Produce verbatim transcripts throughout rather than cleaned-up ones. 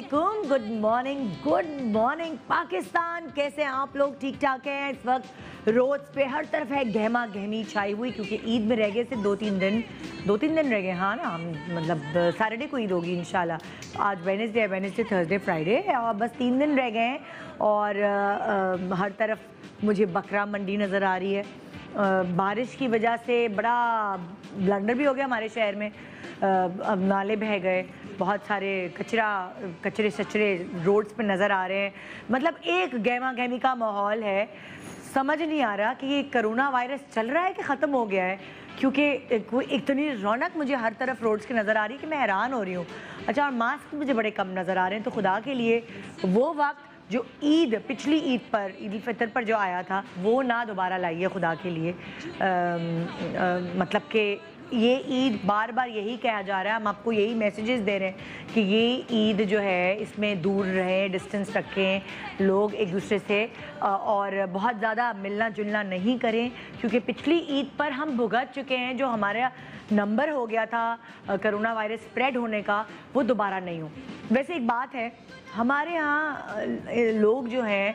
वालेकुम, good morning, good morning Pakistan. कैसे हैं आप लोग? ठीक ठाक हैं? इस वक्त रोड पे हर तरफ है गहमा गहमी छाई हुई, क्योंकि ईद में रह गए से दो तीन दिन दो तीन दिन रह गए। हाँ ना, हम मतलब सैटरडे को ईद होगी इंशाल्लाह। आज वेडनेसडे है, वेडनेसडे थर्सडे फ्राइडे और बस तीन दिन रह गए हैं। और आ, आ, हर तरफ मुझे बकरा मंडी नज़र आ रही है। आ, बारिश की वजह से बड़ा ब्लंडर भी हो गया हमारे शहर में। अब नाले बह गए, बहुत सारे कचरा कचरे सचरे रोड्स पे नज़र आ रहे हैं। मतलब एक गहमा गहमी का माहौल है। समझ नहीं आ रहा कि ये कोरोना वायरस चल रहा है कि ख़त्म हो गया है, क्योंकि इतनी रौनक मुझे हर तरफ रोड्स की नज़र आ रही है कि मैं हैरान हो रही हूँ। अच्छा, और मास्क मुझे बड़े कम नज़र आ रहे हैं। तो खुदा के लिए वो वक्त जो ईद पिछली ईद पर ईद फितर पर जो आया था वो ना दोबारा लाइए, खुदा के लिए। आ, आ, मतलब कि ये ईद बार बार यही कहा जा रहा है, हम आपको यही मैसेजेस दे रहे हैं कि ये ईद जो है इसमें दूर रहें, डिस्टेंस रखें लोग एक दूसरे से, और बहुत ज़्यादा मिलना जुलना नहीं करें, क्योंकि पिछली ईद पर हम भुगत चुके हैं। जो हमारा नंबर हो गया था कोरोना वायरस स्प्रेड होने का, वो दोबारा नहीं हो। वैसे एक बात है, हमारे यहाँ लोग जो हैं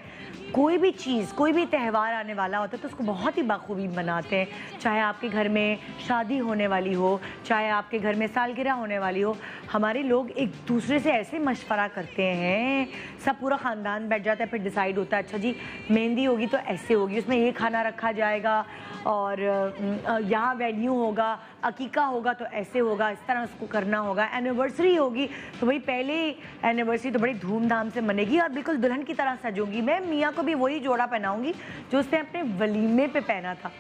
कोई भी चीज़, कोई भी त्यौहार आने वाला होता है तो उसको बहुत ही बखूबी मनाते हैं। चाहे आपके घर में शादी होने वाली हो, चाहे आपके घर में सालगिरह होने वाली हो, हमारे लोग एक दूसरे से ऐसे मशवरा करते हैं, सब पूरा ख़ानदान बैठ जाता है। फिर डिसाइड होता है, अच्छा जी मेहंदी होगी तो ऐसे होगी, उसमें ये खाना रखा जाएगा, और यहाँ वेन्यू होगा, अकीका होगा तो ऐसे होगा, इस तरह उसको करना होगा। एनिवर्सरी होगी तो भाई पहले एनिवर्सरी तो बड़ी धूमधाम से मनेगी और बिल्कुल दुल्हन की तरह सजूंगी। मैं मियाँ को भी वही जोड़ा पहनाऊंगी जो उसने अपने वलीमे पे पहना था,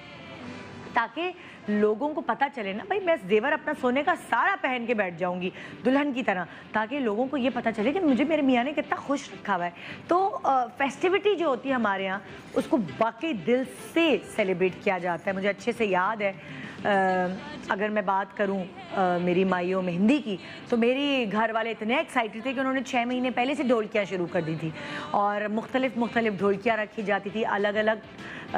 ताकि लोगों को पता चले ना भाई मैं जेवर अपना सोने का सारा पहन के बैठ जाऊंगी दुल्हन की तरह, ताकि लोगों को ये पता चले कि मुझे मेरे मियाँ ने कितना खुश रखा हुआ है। तो आ, फेस्टिविटी जो होती है हमारे यहाँ उसको वाकई दिल से सेलिब्रेट किया जाता है। मुझे अच्छे से याद है, आ, अगर मैं बात करूँ मेरी माइयों मेहंदी की, तो मेरी घर वाले इतने एक्साइटेड थे कि उन्होंने छः महीने पहले से ढोलकियाँ शुरू कर दी थी, और मुख्तलिफ मुख्तलिफ ढोलकियाँ रखी जाती थी अलग अलग आ,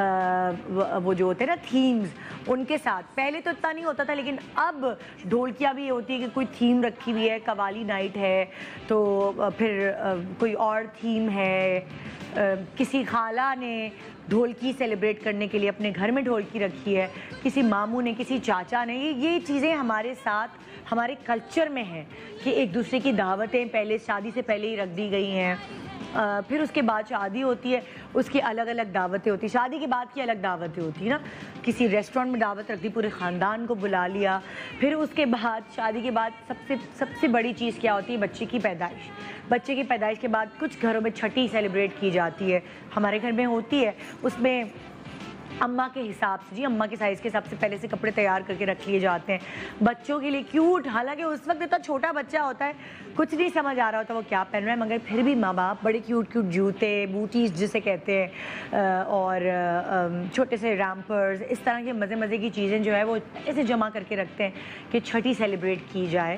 वो जो होते हैं ना थीम्स उनके साथ। पहले तो इतना नहीं होता था, लेकिन अब ढोलकियाँ भी होती है कि कोई थीम रखी हुई है, कवाली नाइट है तो फिर कोई और थीम है। किसी खाला ने ढोलकी सेलिब्रेट करने के लिए अपने घर में ढोलकी रखी है, किसी मामू ने, किसी चाचा ने। ये ये चीज़ें हमारे साथ हमारे कल्चर में हैं कि एक दूसरे की दावतें पहले शादी से पहले ही रख दी गई हैं। आ, फिर उसके बाद शादी होती है, उसकी अलग अलग दावतें होती, शादी के बाद की अलग दावतें होती है ना। किसी रेस्टोरेंट में दावत रख दी, पूरे ख़ानदान को बुला लिया। फिर उसके बाद शादी के बाद सबसे सबसे बड़ी चीज़ क्या होती है? बच्चे की पैदाइश। बच्चे की पैदाइश के बाद कुछ घरों में छठी सेलिब्रेट की जाती है, हमारे घर में होती है। उसमें अम्मा के हिसाब से, जी अम्मा के साइज़ के हिसाब से पहले से कपड़े तैयार करके रख लिए जाते हैं बच्चों के लिए, क्यूट। हालांकि उस वक्त इतना छोटा बच्चा होता है, कुछ नहीं समझ आ रहा होता वो क्या पहन रहा है, मगर फिर भी माँ बाप बड़े क्यूट क्यूट जूते, बूटीज जिसे कहते हैं, और छोटे से रैम्पर्स, इस तरह के मज़े मज़े की चीज़ें जो है वो ऐसे जमा करके रखते हैं कि छठी सेलिब्रेट की जाए।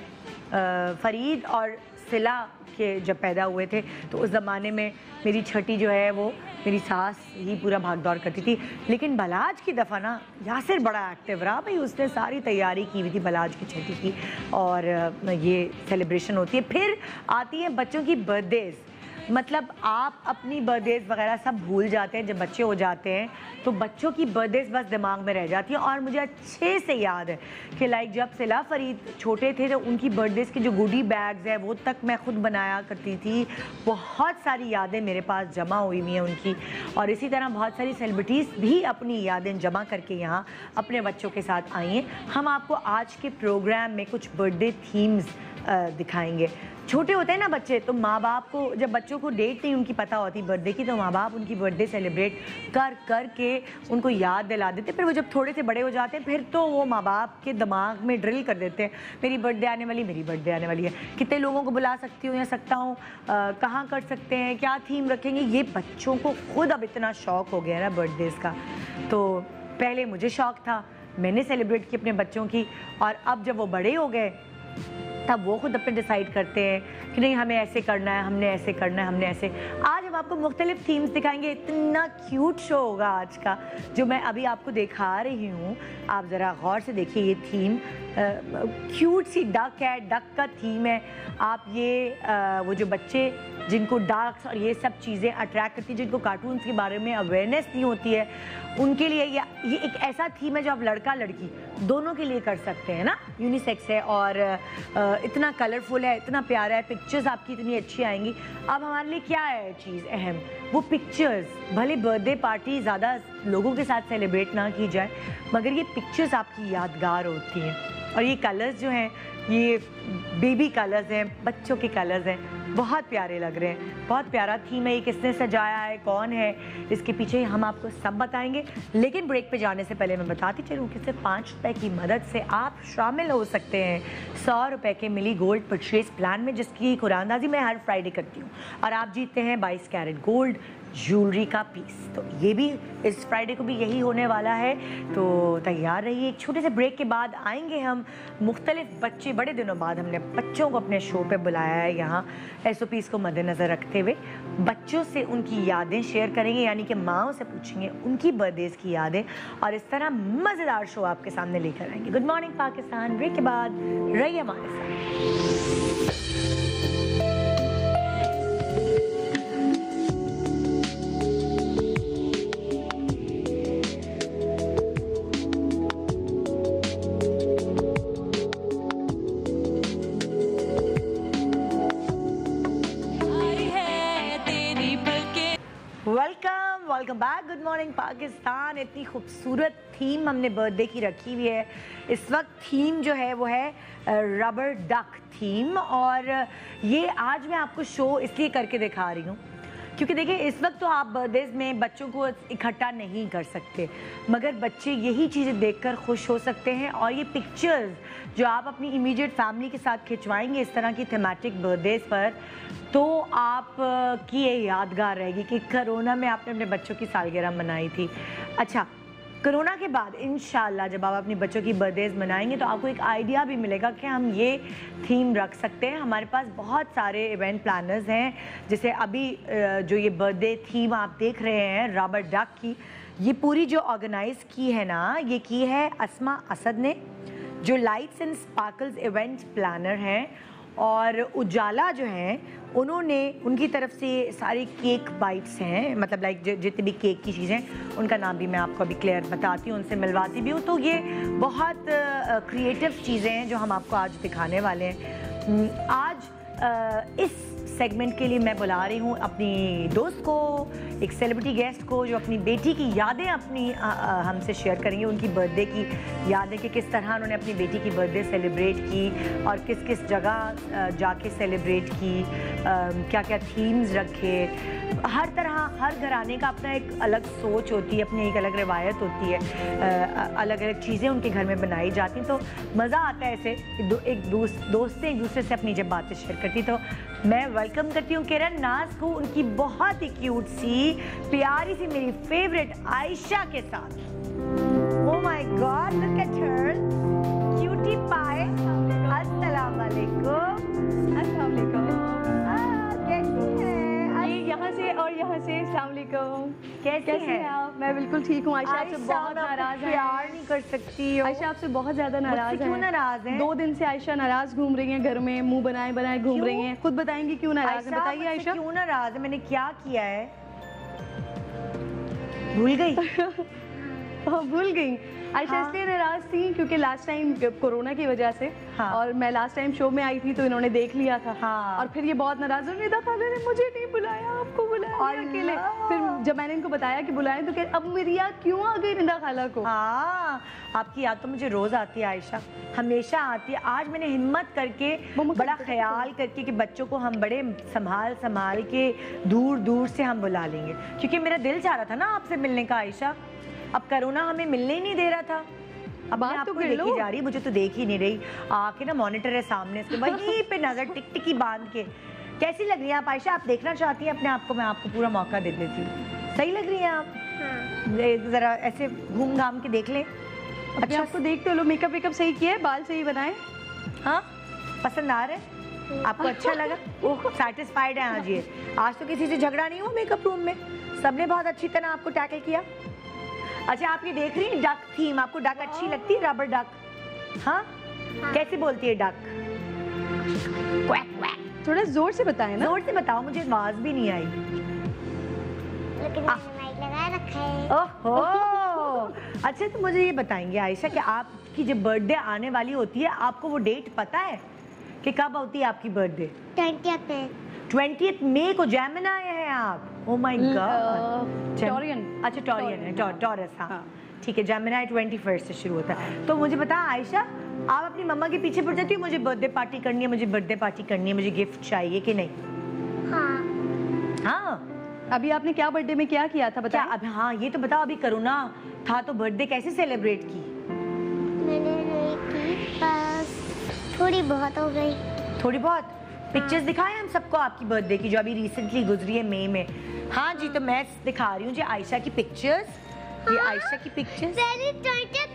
फ़रीद और सिला के जब पैदा हुए थे तो उस ज़माने में मेरी छठी जो है वो मेरी सास ही पूरा भाग दौड़ करती थी, लेकिन बलाज की दफ़ा ना यासिर बड़ा एक्टिव रहा भाई, उसने सारी तैयारी की हुई थी बलाज की छठी की, और ये सेलिब्रेशन होती है। फिर आती हैं बच्चों की बर्थडेज़। मतलब आप अपनी बर्थडेज़ वगैरह सब भूल जाते हैं जब बच्चे हो जाते हैं, तो बच्चों की बर्थडेज़ बस दिमाग में रह जाती है। और मुझे अच्छे से याद है कि लाइक जब सिला फरीद छोटे थे तो उनकी बर्थडेज़ के जो गुडी बैग्स हैं वो तक मैं खुद बनाया करती थी। बहुत सारी यादें मेरे पास जमा हुई हुई हैं उनकी, और इसी तरह बहुत सारी सेलिब्रिटीज़ भी अपनी यादें जमा करके यहाँ अपने बच्चों के साथ आई हैं। हम आपको आज के प्रोग्राम में कुछ बर्थडे थीम्स दिखाएंगे। छोटे होते हैं ना बच्चे, तो माँ बाप को जब बच्चों को डेट नहीं उनकी पता होती बर्थडे की, तो माँ बाप उनकी बर्थडे सेलिब्रेट कर कर के उनको याद दिला देते। फिर वो जब थोड़े से बड़े हो जाते हैं फिर तो वो माँ बाप के दिमाग में ड्रिल कर देते हैं, मेरी बर्थडे आने वाली मेरी बर्थडे आने वाली है, कितने लोगों को बुला सकती हूँ या सकता हूँ, कहाँ कर सकते हैं, क्या थीम रखेंगे। ये बच्चों को खुद अब इतना शौक़ हो गया ना बर्थडेज़ का। तो पहले मुझे शौक़ था, मैंने सेलिब्रेट की अपने बच्चों की, और अब जब वो बड़े हो गए था, वो खुद अपने डिसाइड करते हैं कि नहीं हमें ऐसे करना है, हमने ऐसे करना है, हमने ऐसे। आज हम आपको मुख्तलिफ थीम्स दिखाएंगे। इतना क्यूट शो होगा आज का जो मैं अभी आपको दिखा रही हूँ। आप ज़रा गौर से देखिए, ये थीम क्यूट सी डक है, डक का थीम है। आप ये आ, वो जो बच्चे जिनको डार्क्स और ये सब चीज़ें अट्रैक्ट करती हैं, जिनको कार्टून्स के बारे में अवेयरनेस नहीं होती है, उनके लिए ये ये एक ऐसा थीम है जो आप लड़का लड़की दोनों के लिए कर सकते हैं ना। यूनिसेक्स है और इतना कलरफुल है, इतना प्यारा है, पिक्चर्स आपकी इतनी अच्छी आएंगी। अब हमारे लिए क्या है चीज़ अहम, वो पिक्चर्स। भले बर्थडे पार्टी ज़्यादा लोगों के साथ सेलिब्रेट ना की जाए, मगर ये पिक्चर्स आपकी यादगार होती हैं। और ये कलर्स जो हैं, ये बेबी कलर्स हैं, बच्चों के कलर्स हैं, बहुत प्यारे लग रहे हैं। बहुत प्यारा थीम है। ये किसने सजाया है, कौन है, इसके पीछे हम आपको सब बताएंगे। लेकिन ब्रेक पे जाने से पहले मैं बताती चलूँ कि सिर्फ पाँच रुपये की मदद से आप शामिल हो सकते हैं सौ रुपये के मिली गोल्ड परचेज प्लान में, जिसकी कुरानंदाजी मैं हर फ्राइडे करती हूँ। और आप जीतते हैं बाईस कैरेट गोल्ड ज्वेलरी का पीस। तो ये भी इस फ्राइडे को भी यही होने वाला है, तो तैयार रहिए। एक छोटे से ब्रेक के बाद आएंगे हम। मुख्तलिफ बच्चे, बड़े दिनों बाद हमने बच्चों को अपने शो पे बुलाया है यहाँ, एस ओ पीज़ को मद्देनज़र रखते हुए। बच्चों से उनकी यादें शेयर करेंगे, यानी कि माओं से पूछेंगे उनकी बर्थडेज की यादें, और इस तरह मज़ेदार शो आपके सामने लेकर आएंगे। गुड मॉर्निंग पाकिस्तान, ब्रेक के बाद रहिए हमारे साथ। Welcome back, good morning Pakistan. इतनी खूबसूरत थीम हमने बर्थडे की रखी हुई है। इस वक्त थीम जो है वो है रबर डक थीम। और ये आज मैं आपको शो इसलिए करके दिखा रही हूँ क्योंकि देखिए, इस वक्त तो आप बर्थडेज में बच्चों को इकट्ठा नहीं कर सकते, मगर बच्चे यही चीज़ें देखकर खुश हो सकते हैं। और ये पिक्चर्स जो आप अपनी इमीडिएट फैमिली के साथ खिंचवाएंगे इस तरह की थीमेटिक बर्थडेज पर, तो आप की ये यादगार रहेगी कि कोरोना में आपने अपने बच्चों की सालगिरह मनाई थी। अच्छा, कोरोना के बाद इंशाल्लाह जब आप अपने बच्चों की बर्थडेज मनाएंगे तो आपको एक आइडिया भी मिलेगा कि हम ये थीम रख सकते हैं। हमारे पास बहुत सारे इवेंट प्लानर्स हैं, जैसे अभी जो ये बर्थडे थीम आप देख रहे हैं रबर डक की, ये पूरी जो ऑर्गेनाइज की है ना, ये की है अस्मा असद ने, जो lights and sparkles event planner हैं। और उजाला जो हैं, उन्होंने उनकी तरफ से सारी केक बाइट्स हैं, मतलब लाइक जितनी भी केक की चीज़ें, उनका नाम भी मैं आपको अभी क्लियर बताती हूँ, उनसे मिलवाती भी हूँ। तो ये बहुत क्रिएटिव चीज़ें हैं जो हम आपको आज दिखाने वाले हैं। आज इस सेगमेंट के लिए मैं बुला रही हूँ अपनी दोस्त को, एक सेलिब्रिटी गेस्ट को, जो अपनी बेटी की यादें अपनी हमसे शेयर करेंगे, उनकी बर्थडे की यादें कि किस तरह उन्होंने अपनी बेटी की बर्थडे सेलिब्रेट की और किस किस जगह जाके सेलिब्रेट की, क्या क्या थीम्स रखे। हर तरह, हर घराने का अपना एक अलग सोच होती है, अपनी एक अलग रिवायत होती है, अलग अलग चीज़ें उनके घर में बनाई जाती हैं। तो मज़ा आता है ऐसे दो, एक दोस्त दोस्त एक दूसरे से अपनी जब बातें शेयर करती। तो मैं वेलकम करती हूँ किरण नाज को, उनकी बहुत ही क्यूट सी, प्यारी सी, मेरी फेवरेट आयशा के साथ। Oh my god, look at her cutie pie. अस्सलाम वालेकुम। अस्सलाम वालेकुम। कैसी है? यहाँ से और यहाँ से अस्सलाम वालेकुम। कैसे हैं आप? मैं बिल्कुल ठीक हूँ। आयशा आपसे बहुत नाराज है। प्यार नहीं कर सकती हो। आयशा आपसे बहुत ज्यादा नाराज है। क्यों नाराज है? दो दिन से आयशा नाराज घूम रही हैं, घर में मुंह बनाए बनाए घूम रही हैं। खुद बताएंगी क्यों नाराज है? बताइए आयशा, क्यों नाराज है? मैंने क्या किया है? भूल गई भूल गई आयशा। हाँ। इसलिए नाराज थी क्योंकि लास्ट टाइम कोरोना की वजह से, हाँ। और मैं लास्ट टाइम शो में आई थी तो इन्होंने देख लिया था, हाँ। और फिर ये बहुत नाराज हो गई, निदा खाला ने मुझे नहीं बुलाया, आपको बुलाया और अकेले। फिर जब मैंने इनको बताया कि बुलाया तो अब मेरी याद क्यों आ गई निदा खाला को। हाँ, आपकी याद तो मुझे रोज आती है आयशा, हमेशा आती है। आज मैंने हिम्मत करके, बड़ा ख्याल करके कि बच्चों को हम बड़े संभाल संभाल के दूर दूर से हम बुला लेंगे, क्योंकि मेरा दिल चाह रहा था ना आपसे मिलने का आयशा। अब कोरोना हमें मिलने ही नहीं दे रहा था। अब बात तो देखी जा रही, मुझे तो देख ही नहीं रही। आके ना मॉनिटर है सामने, वहीं पे नजर टिकटिकी बांध के। कैसी लग रही है आप आयशा? आप देखना चाहती हैं अपने आप को? मैं आपको पूरा मौका दे देती हूँ। सही लग रही है आप? हाँ। जरा ऐसे घूम घाम के देख लें। अच्छा, आपको देखते हो। लो, मेकअप वेकअप सही किया है, बाल सही बनाए? हाँ पसंद आ रहा है आपको, अच्छा लगा, वो सेटिस्फाइड है आज ये? आज तो किसी से झगड़ा नहीं हुआ मेकअप रूम में, सबने बहुत अच्छी तरह आपको टैकल किया। अच्छा आप ये देख रही हैं डक थीम, आपको डक अच्छी लगती है? रबर डक, हाँ? हाँ कैसे बोलती है डक? Quack quack. थोड़ा जोर से बताएं ना। जोर से बताओ, मुझे आवाज भी नहीं आई। लेकिन माइक लगा रखा है। ओहो अच्छा तो मुझे ये बताएंगे आयशा कि आपकी जब बर्थडे आने वाली होती है, आपको वो डेट पता है कि कब होती है आपकी बर्थडे? ट्वेंटियथ मई को जेमिनाई है आप। Oh my God. टॉरियन। अच्छा टॉरियन है, टॉरस, हाँ ठीक है। जेमिनाई ट्वेंटी फर्स्ट से शुरू होता है। तो मुझे बता आयशा, आप अपनी मम्मा के पीछे पड़ जाती हो मुझे बर्थडे पार्टी करनी है, मुझे बर्थडे पार्टी करनी है, मुझे गिफ्ट चाहिए कि नहीं? हाँ हाँ। अभी आपने क्या बर्थडे में क्या किया था बताया? अब हाँ ये तो बताओ, अभी कोरोना था तो बर्थडे कैसे सेलिब्रेट की? मैंने नहीं की, बस थोड़ी बहुत हो गई। थोड़ी बहुत? पिक्चर्स दिखाएं हम सबको आपकी बर्थडे की जो अभी रिसेंटली गुजरी है मई में। हाँ जी तो मैं दिखा रही हूँ जी आयशा की पिक्चर्स, ये आयशा की पिक्चर्स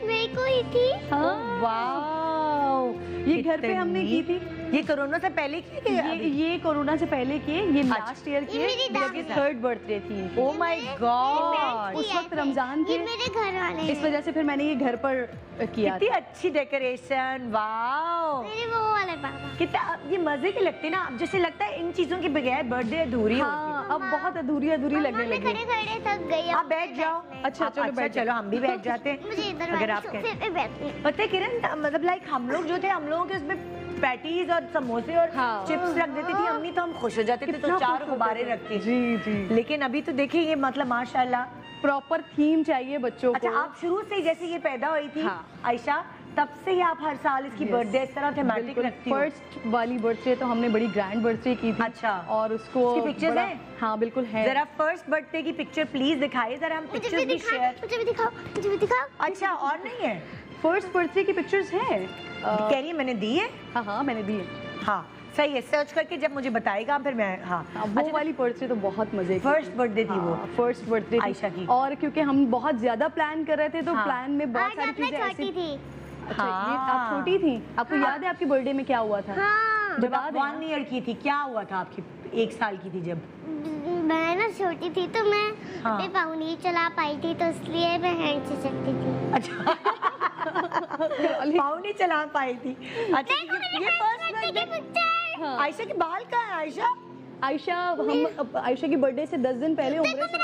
मेरे को ही थी। हाँ। वाओ ये घर पे हमने की थी। ये कोरोना से पहले की है? ये, ये कोरोना से पहले की, ये लास्ट ईयर की, ये थर्ड बर्थडे थी। Oh my god. उस वक्त रमजान थे मेरे घर वाले, इस वजह से फिर मैंने ये घर पर किया। कितनी अच्छी डेकोरेशन, वाओ। मेरे वो वाले बाबा कितना ये मजे के लगते ना, अब जैसे लगता है इन चीजों के बगैर बर्थडे अधूरी होती है। अब बहुत अधूरी अधूरी लगने लगी। खड़े खड़े थक गई। आप बैठ जाओ। अच्छा चलो बैठ, चलो हम भी बैठ जाते हैं अगर आप कहें। पता है किरण, मतलब लाइक हम लोग जो थे, हम लोगों के उसमें पैटीज और समोसे और हाँ। चिप्स रख देती थी अम्मी, तो हम खुश हो जाते थे। तो चार गुब्बारे रखते जी जी। लेकिन अभी तो देखिए ये मतलब माशाल्लाह प्रॉपर थीम चाहिए बच्चों को। अच्छा आप शुरू से जैसे ये पैदा हुई थी आयशा, तब से ही आप हर साल इसकी yes. बर्थडे इस तरह थीमेटिक रखती हो? फर्स्ट वाली बर्थडे तो हमने बड़ी ग्रैंड बर्थडे की थी। अच्छा और उसको उसकी पिक्चर्स हैं? हाँ बिल्कुल है। जरा फर्स्ट बर्थडे की पिक्चर प्लीज दिखाइए जरा, हम पिक्चर्स भी शेयर। मुझे भी दिखाओ, मुझे भी दिखाओ। अच्छा और नहीं है फर्स्ट बर्थडे की पिक्चर्स है? कह रही है मैंने दी है। हाँ हाँ मैंने दी है। हाँ सही है, सर्च करके जब मुझे बताएगा फिर मैं। हाँ वो अच्छा, वाली बर्थडे तो बहुत मजे की फर्स्ट बर्थडे थी। वो फर्स्ट बर्थडे आयशा की, और क्योंकि हम बहुत ज्यादा प्लान कर रहे थे तो प्लान में बहुत सारी चीजें ऐसी थी। अच्छा, हाँ। ये आप छोटी थी, आपको हाँ। याद है आपकी बर्थडे में क्या हुआ था? हाँ। जब आप वन ईयर की थी क्या हुआ था? आपकी एक साल की थी जब। मैं ना छोटी थी तो मैं हाँ। पाँव नहीं चला पाई थी, तो इसलिए मैं हैंड से चलती थी। अच्छा पाँव नहीं चला पाई थी। अच्छा ये फर्स्ट बर्थडे आयशा के बाल का है? आयशा आयशा हम आयशा की बर्थडे से दस दिन पहले उम्र से।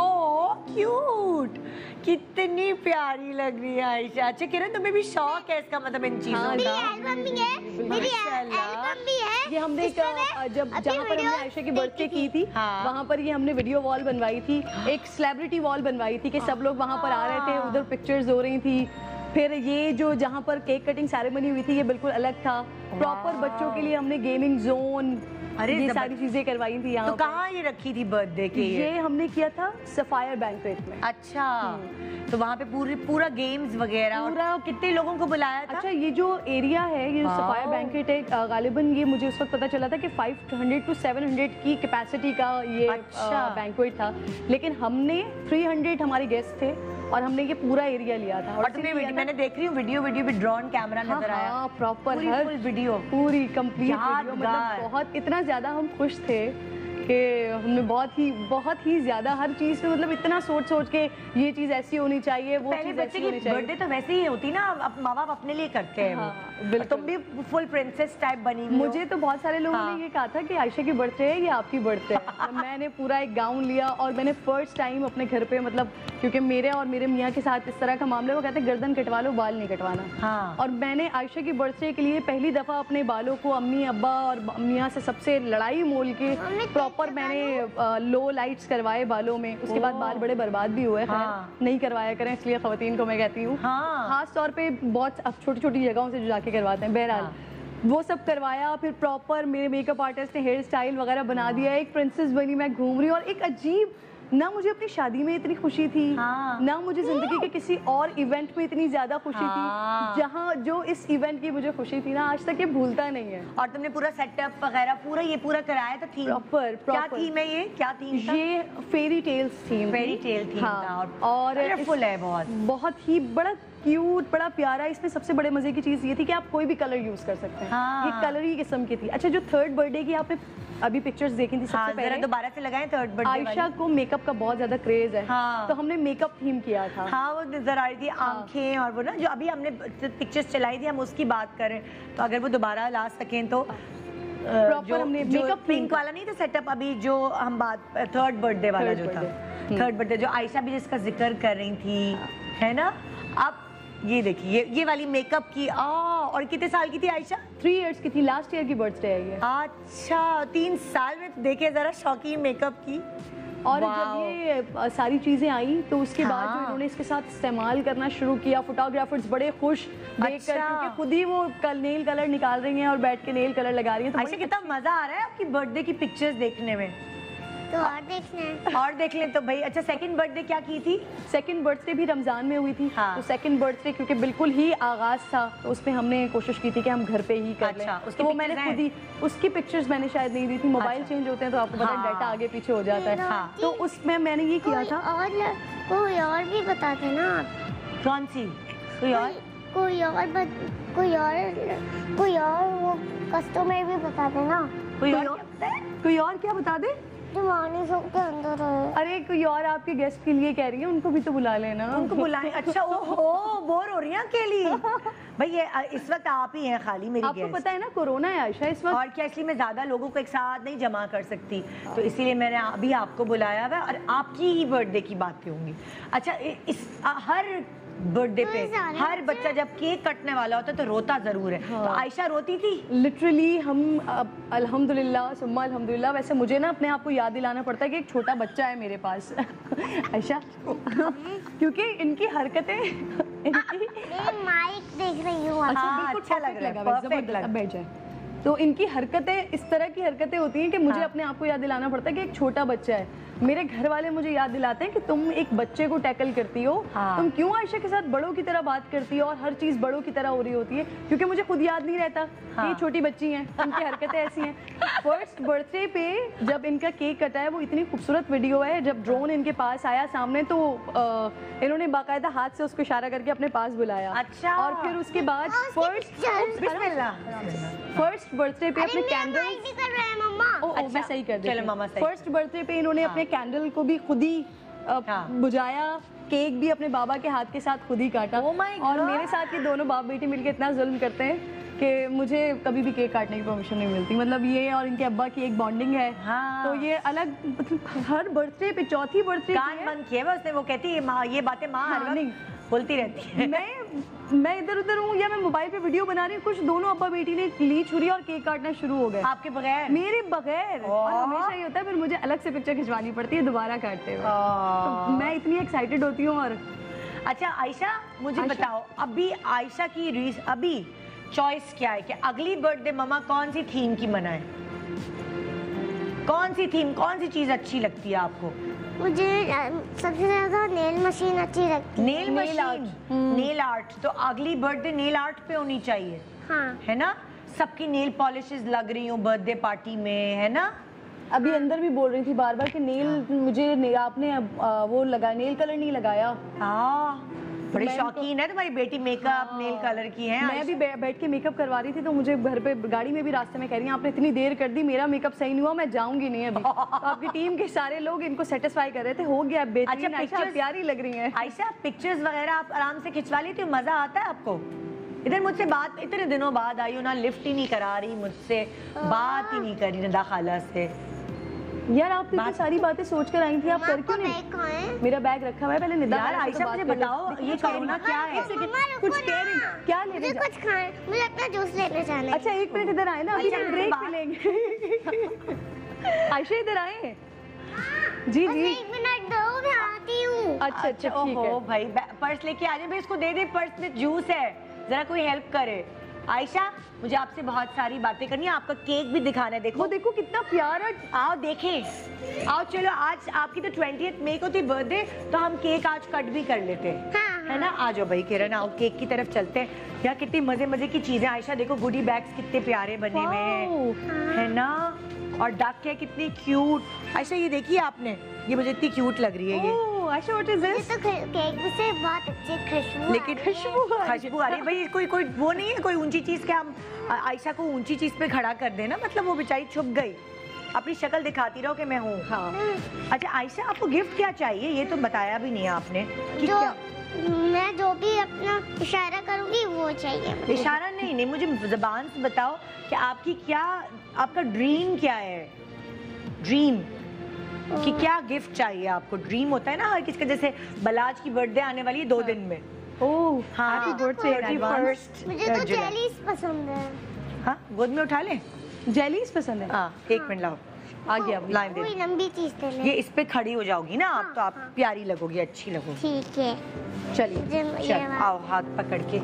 ओह क्यूट, कितनी प्यारी लग रही है आयशा। अच्छा किरण तुम्हें भी शौक है इसका मतलब इन चीजों का? एल्बम भी है, मेरी एल्बम भी है। ये हमने जब जहाँ पर हमने आयशा की बर्थडे की थी हाँ। वहाँ पर ये हमने वीडियो वॉल बनवाई थी, एक सेलिब्रिटी वॉल बनवाई थी कि सब लोग वहाँ पर आ रहे थे, उधर पिक्चर्स हो रही थी। फिर ये जो जहाँ पर केक कटिंग सेरेमनी हुई थी ये बिल्कुल अलग था, प्रॉपर बच्चों के लिए हमने गेमिंग जोन, अरे ये सारी चीजें करवाई थी यहाँ। तो कहाँ ये रखी थी बर्थडे के? ये हमने किया था सफायर बैंक्वेट में। अच्छा तो वहाँ पे पूरे पूरा गेम्स वगैरह पूरा। और कितने लोगों को बुलाया था? अच्छा ये जो एरिया है ये सफायर बैंक्वेट है, गालिबन ये मुझे उस वक्त पता चला था कि पाँच सौ टू सात सौ की कैपेसिटी का ये बैंक्वेट था, लेकिन हमने तीन सौ हमारे गेस्ट थे और हमने ये पूरा एरिया लिया था। और तुम्हें मैंने देख रही हूँ वीडियो वीडियो भी ड्रोन कैमरा नजर आया प्रॉपर, हर वीडियो पूरी कंप्लीट वीडियो। मतलब बहुत इतना ज्यादा हम खुश थे कि हमने बहुत ही बहुत ही ज्यादा हर चीज पे मतलब इतना सोच सोच के ये चीज ऐसी होनी चाहिए, वो चीज ऐसी होनी चाहिए। बर्थडे तो वैसे ही होती ना, अब माँ बाप अपने लिए करते हैं। हाँ, बिल्कुल। तुम भी फुल प्रिंसेस टाइप बनी। मुझे तो बहुत सारे लोगों हाँ। ने ये कहा था कि आयशा की बर्थडे है या आपकी बर्थडे है। तो मैंने पूरा एक गाउन लिया और मैंने फर्स्ट टाइम अपने घर पे मतलब क्योंकि मेरे और मेरे मियाँ के साथ इस तरह का मामला, वो कहते हैं गर्दन कटवा लो बाल नहीं कटवाना। और मैंने आयशा की बर्थडे के लिए पहली दफा अपने बालों को अम्मी अब्बा और मियाँ से सबसे लड़ाई मोल के पर मैंने लो लाइट्स करवाए बालों में। उसके बाद बाल बड़े बर्बाद भी हुए हाँ। नहीं करवाया करें, इसलिए खवातीन को मैं कहती हूँ हाँ। खास तौर पे बहुत अब छोटी छोटी जगहों से जो जाके करवाते हैं। बहरहाल हाँ। वो सब करवाया, फिर प्रॉपर मेरे मेकअप आर्टिस्ट ने हेयर स्टाइल वगैरह बना हाँ। दिया, एक प्रिंसेस बनी मैं घूम रही हूँ। और एक अजीब ना, मुझे अपनी शादी में इतनी खुशी थी हाँ। ना मुझे जिंदगी के किसी और इवेंट में इतनी ज्यादा खुशी हाँ। थी, जहाँ जो इस इवेंट की मुझे खुशी थी ना आज तक ये भूलता नहीं है। और तुमने पूरा सेटअप वगैरह पूरा ये पूरा कराया था थीम प्रॉपर? क्या थीम है ये? क्या थीम था? ये fairy tales theme. Fairy tale theme हाँ। था और, और फुल है बहुत, बहुत ही बड़ा क्यूट, बड़ा प्यारा। इसमें सबसे बड़े मजे की चीज़ ये थी कि आप कोई भी कलर यूज़ कर सकते हैं। हाँ। ये कलर ही किस्म की थी। अच्छा, जो थर्ड बर्थडे की आपने अभी पिक्चर्स देखी थी सबसे हाँ, पहले दोबारा से लगाएं थर्ड बर्थडे। आयशा को मेकअप का बहुत ज्यादा क्रेज है। हाँ। तो हमने मेकअप थीम किया था। हाँ, वो नजर आ रही थी आंखें। हाँ। और वो ना जो अभी हमने पिक्चर्स चलाई थी, हम उसकी बात करें तो अगर वो दोबारा ला सकें तो प्रॉपर हमने मेकअप पिंक वाला नहीं था सेटअप, अभी जो हम बात थर्ड बर्थडे वाला जो था, थर्ड बर्थडे जो आयशा भी जिसका जिक्र कर रही थी, है ना। आप ये देखिए ये ये वाली मेकअप की आ, और कितने साल की थी आयशा? थ्री इयर्स की थी, लास्ट ईयर की बर्थडे है ये। अच्छा, तीन साल में देखे जरा शौकीन मेकअप की। और जब ये सारी चीजें आई तो उसके हाँ। बाद जो इन्होंने इसके साथ इस्तेमाल करना शुरू किया, फोटोग्राफर्स बड़े खुश देखकर। अच्छा। क्योंकि खुद ही वो कल नेल कलर निकाल रही हैं और बैठ के नेल कलर लगा रही है। तो आयशा, कितना मजा आ रहा है आपकी बर्थडे की पिक्चर्स देखने में। तो और देखने और देख लें तो भाई। अच्छा, सेकंड बर्थडे क्या की थी? सेकंड बर्थडे भी रमज़ान में हुई थी। हाँ। तो सेकंड बर्थडे क्योंकि बिल्कुल ही आगाज था तो उसमें हमने कोशिश की थी कि हम घर पे ही कर लें। अच्छा, उसकी तो वो मैंने खुद ही उसकी पिक्चर्स मैंने शायद नहीं दी थी। मोबाइल अच्छा। चेंज होते हैं तो आपको पता है डाटा आगे पीछे हो जाता है। हाँ। तो उसमें मैंने ये किया था। कोई और भी बताते ना आप, कौन सी कोई और कोई और कोई और कोई और वो कस्टमर भी बताते ना, कोई और कोई और क्या बता दे के अंदर। अरे कोई और आपके गेस्ट के लिए कह रही है, उनको भी तो बुला लेना। उनको बुलाएं। अच्छा, ओहो बोर हो रही हैं अकेली। भाई ये इस वक्त आप ही हैं खाली मेरी आपको गेस्ट। पता है ना कोरोना है आयशा इस वक्त, और क्या इसलिए मैं ज्यादा लोगों को एक साथ नहीं जमा कर सकती, तो इसीलिए मैंने अभी आपको बुलाया हुआ और आपकी ही बर्थडे की बातें होंगी। अच्छा, इस हर बर्थडे पे हर बच्चा जब केक कटने वाला होता है तो रोता जरूर है। हाँ। तो आयशा रोती थी लिटरली। हम अल्हम्दुलिल्लाह सुम्मा अल्हम्दुलिल्लाह। वैसे मुझे ना अपने आप को याद दिलाना पड़ता है कि एक छोटा बच्चा है मेरे पास आयशा क्योंकि इनकी हरकतें इनकी मैं माइक देख रही हूं। अच्छा, अच्छा लग रहा है। बैठ जाए तो इनकी हरकतें, इस तरह की हरकतें होती हैं कि मुझे हाँ। अपने आप को याद दिलाना पड़ता है कि एक छोटा बच्चा है। मेरे घर वाले मुझे याद दिलाते हैं कि तुम एक बच्चे को टैकल करती हो। हाँ। तुम क्यों आयशा के साथ बड़ों की तरह बात करती हो और हर चीज़ बड़ों की तरह हो रही होती है, क्योंकि मुझे खुद याद नहीं रहता। हाँ। ये छोटी बच्ची हैं, उनकी हरकतें ऐसी हैं। फर्स्ट बर्थडे पे जब इनका केक कटा है, वो इतनी खूबसूरत वीडियो है। जब ड्रोन इनके पास आया सामने तो इन्होंने बाकायदा हाथ से उसको इशारा करके अपने पास बुलाया। अच्छा। और फिर उसके बाद फर्स्ट फर्स्ट बर्थडे पे अपने कैंडल मैं सही कर दिया मामा। फर्स्ट बर्थडे पे इन्होंने अपने कैंडल को भी खुद ही बुझाया, केक भी अपने बाबा के हाथ के साथ खुद ही काटा। oh और मेरे साथ ये दोनों बाप बेटी मिलकर इतना जुल्म करते हैं कि मुझे कभी भी केक काटने की परमिशन नहीं मिलती। मतलब ये और इनके अब्बा की एक बॉन्डिंग है। हाँ। तो ये अलग मतलब हर बर्थडे पे चौथी बर्थडे कान बंद किए उसने। वो कहती है ये बातें माँ बोलती रहती है। मैं मैं इधर उधर हूँ या मैं मोबाइल पे वीडियो बना रही हूँ, कुछ दोनों अब्बा बेटी ने ली छुरी और केक काटना शुरू हो गया। आपके बगैर मेरे बगैर। और हमेशा ये होता है फिर मुझे अलग से पिक्चर खिंचवानी पड़ती है दोबारा काटते हुए। तो मैं इतनी एक्साइटेड होती हूँ। और अच्छा आयशा मुझे आयशा? बताओ अभी आयशा की रीस अभी चॉइस क्या है कि अगली बर्थडे ममा कौन सी थीम की मनाए? कौन सी थीम, कौन सी चीज अच्छी लगती है आपको? मुझे सबसे ज्यादा नेल मशीन अच्छी लगती है। Nail machine, nail art. तो अगली बर्थडे नेल आर्ट पे होनी चाहिए। हाँ। है ना, सबकी नेल पॉलिशेस लग रही हूँ बर्थडे पार्टी में, है ना। अभी अंदर भी बोल रही थी बार बार कि नेल हाँ। मुझे ने, आपने आ, वो लगा नेल कलर नहीं लगाया। हाँ, बड़ी शौकीन है तुम्हारी बेटी मेकअप नेल कलर की है। मैं भी बैठ के मेकअप करवा रही थी तो मुझे घर पे गाड़ी में भी रास्ते में कह रही हैं आपने इतनी देर कर दी, मेरा मेकअप सही नहीं हुआ, मैं जाऊंगी नहीं अभी। तो आपकी टीम के सारे लोग इनको सेटिस्फाई कर रहे थे, हो गया बेहतरीन। अच्छा, प्यारी लग रही है आयशा। पिक्चर्स वगैरह आप आराम से खिंचवा लेती हो? मजा आता है आपको? इधर मुझसे बात इतने दिनों बाद आई हो ना, लिफ्ट ही नहीं करा रही मुझसे, बात ही नहीं करी निदा खाला से। यार आप तो सारी बातें सोच कर आई थी, आप कर क्यों नहीं? मेरा बैग रखा हुआ है पहले निदा। यार आयशा मुझे बताओ ये कोरोना क्या है? कुछ कह रही क्या ले रही? कुछ खाए, मुझे अपना जूस लेने जाना है। अच्छा एक मिनट इधर आए ना, अभी ब्रेक मिलेंगे। आयशा इधर आए। जी जी एक मिनट दो, मैं आती हूँ। अच्छा अच्छा ओहो भाई पर्स लेके आ जाए भाई, इसको दे दे, पर्स में जूस है, जरा कोई हेल्प करे। आयशा मुझे आपसे बहुत सारी बातें करनी है, आपका केक भी दिखाना है। देखो वो देखो कितना प्यारा। आओ देखें, आओ चलो आज आपकी तो ट्वेंटिएथ मई को थी बर्थडे, तो हम केक आज कट भी कर लेते हैं। हाँ, है ना। आ जाओ भाई किरण, आओ केक की तरफ चलते हैं। यहाँ कितनी मजे मजे की चीजें आयशा, देखो गुडी बैग्स कितने प्यारे बने हुए हैं, है ना। और डक है कितनी क्यूट। आयशा ये देखिए आपने, ये मुझे इतनी क्यूट लग रही है ये। Ayesha what is this? ये तो केक से बहुत अच्छी खुशबू, लेकिन खुशबू खुशबू आ रही है भाई। कोई कोई वो नहीं है कोई ऊंची चीज के हम आयशा को ऊंची चीज पे खड़ा कर देना, मतलब वो बेचारी छुप गई, अपनी शक्ल दिखाती रहो कि मैं हूँ। हाँ अच्छा आयशा, आपको गिफ्ट क्या चाहिए? ये तो बताया भी नहीं आपने कि जो, क्या? मैं जो भी अपना इशारा करूँगी वो चाहिए। इशारा नहीं नहीं, मुझे ज़बान से बताओ कि आपकी क्या, आपका ड्रीम क्या है? ड्रीम कि क्या गिफ्ट चाहिए आपको? ड्रीम होता है ना हर किसके, जैसे बलाज की बर्थडे आने वाली है दो दिन में। ओह हाँ, मुझे तो जेलीज पसंद है। हाँ गोद में उठा लें, जेलीज पसंद है। आ, एक मिनट लाओ, आ गया लाइन दे। लंबी चीज ये इस पे खड़ी हो जाओगी ना आप, तो आप प्यारी लगोगी, अच्छी लगोगी। ठीक है चलिए, आओ हाथ पकड़ के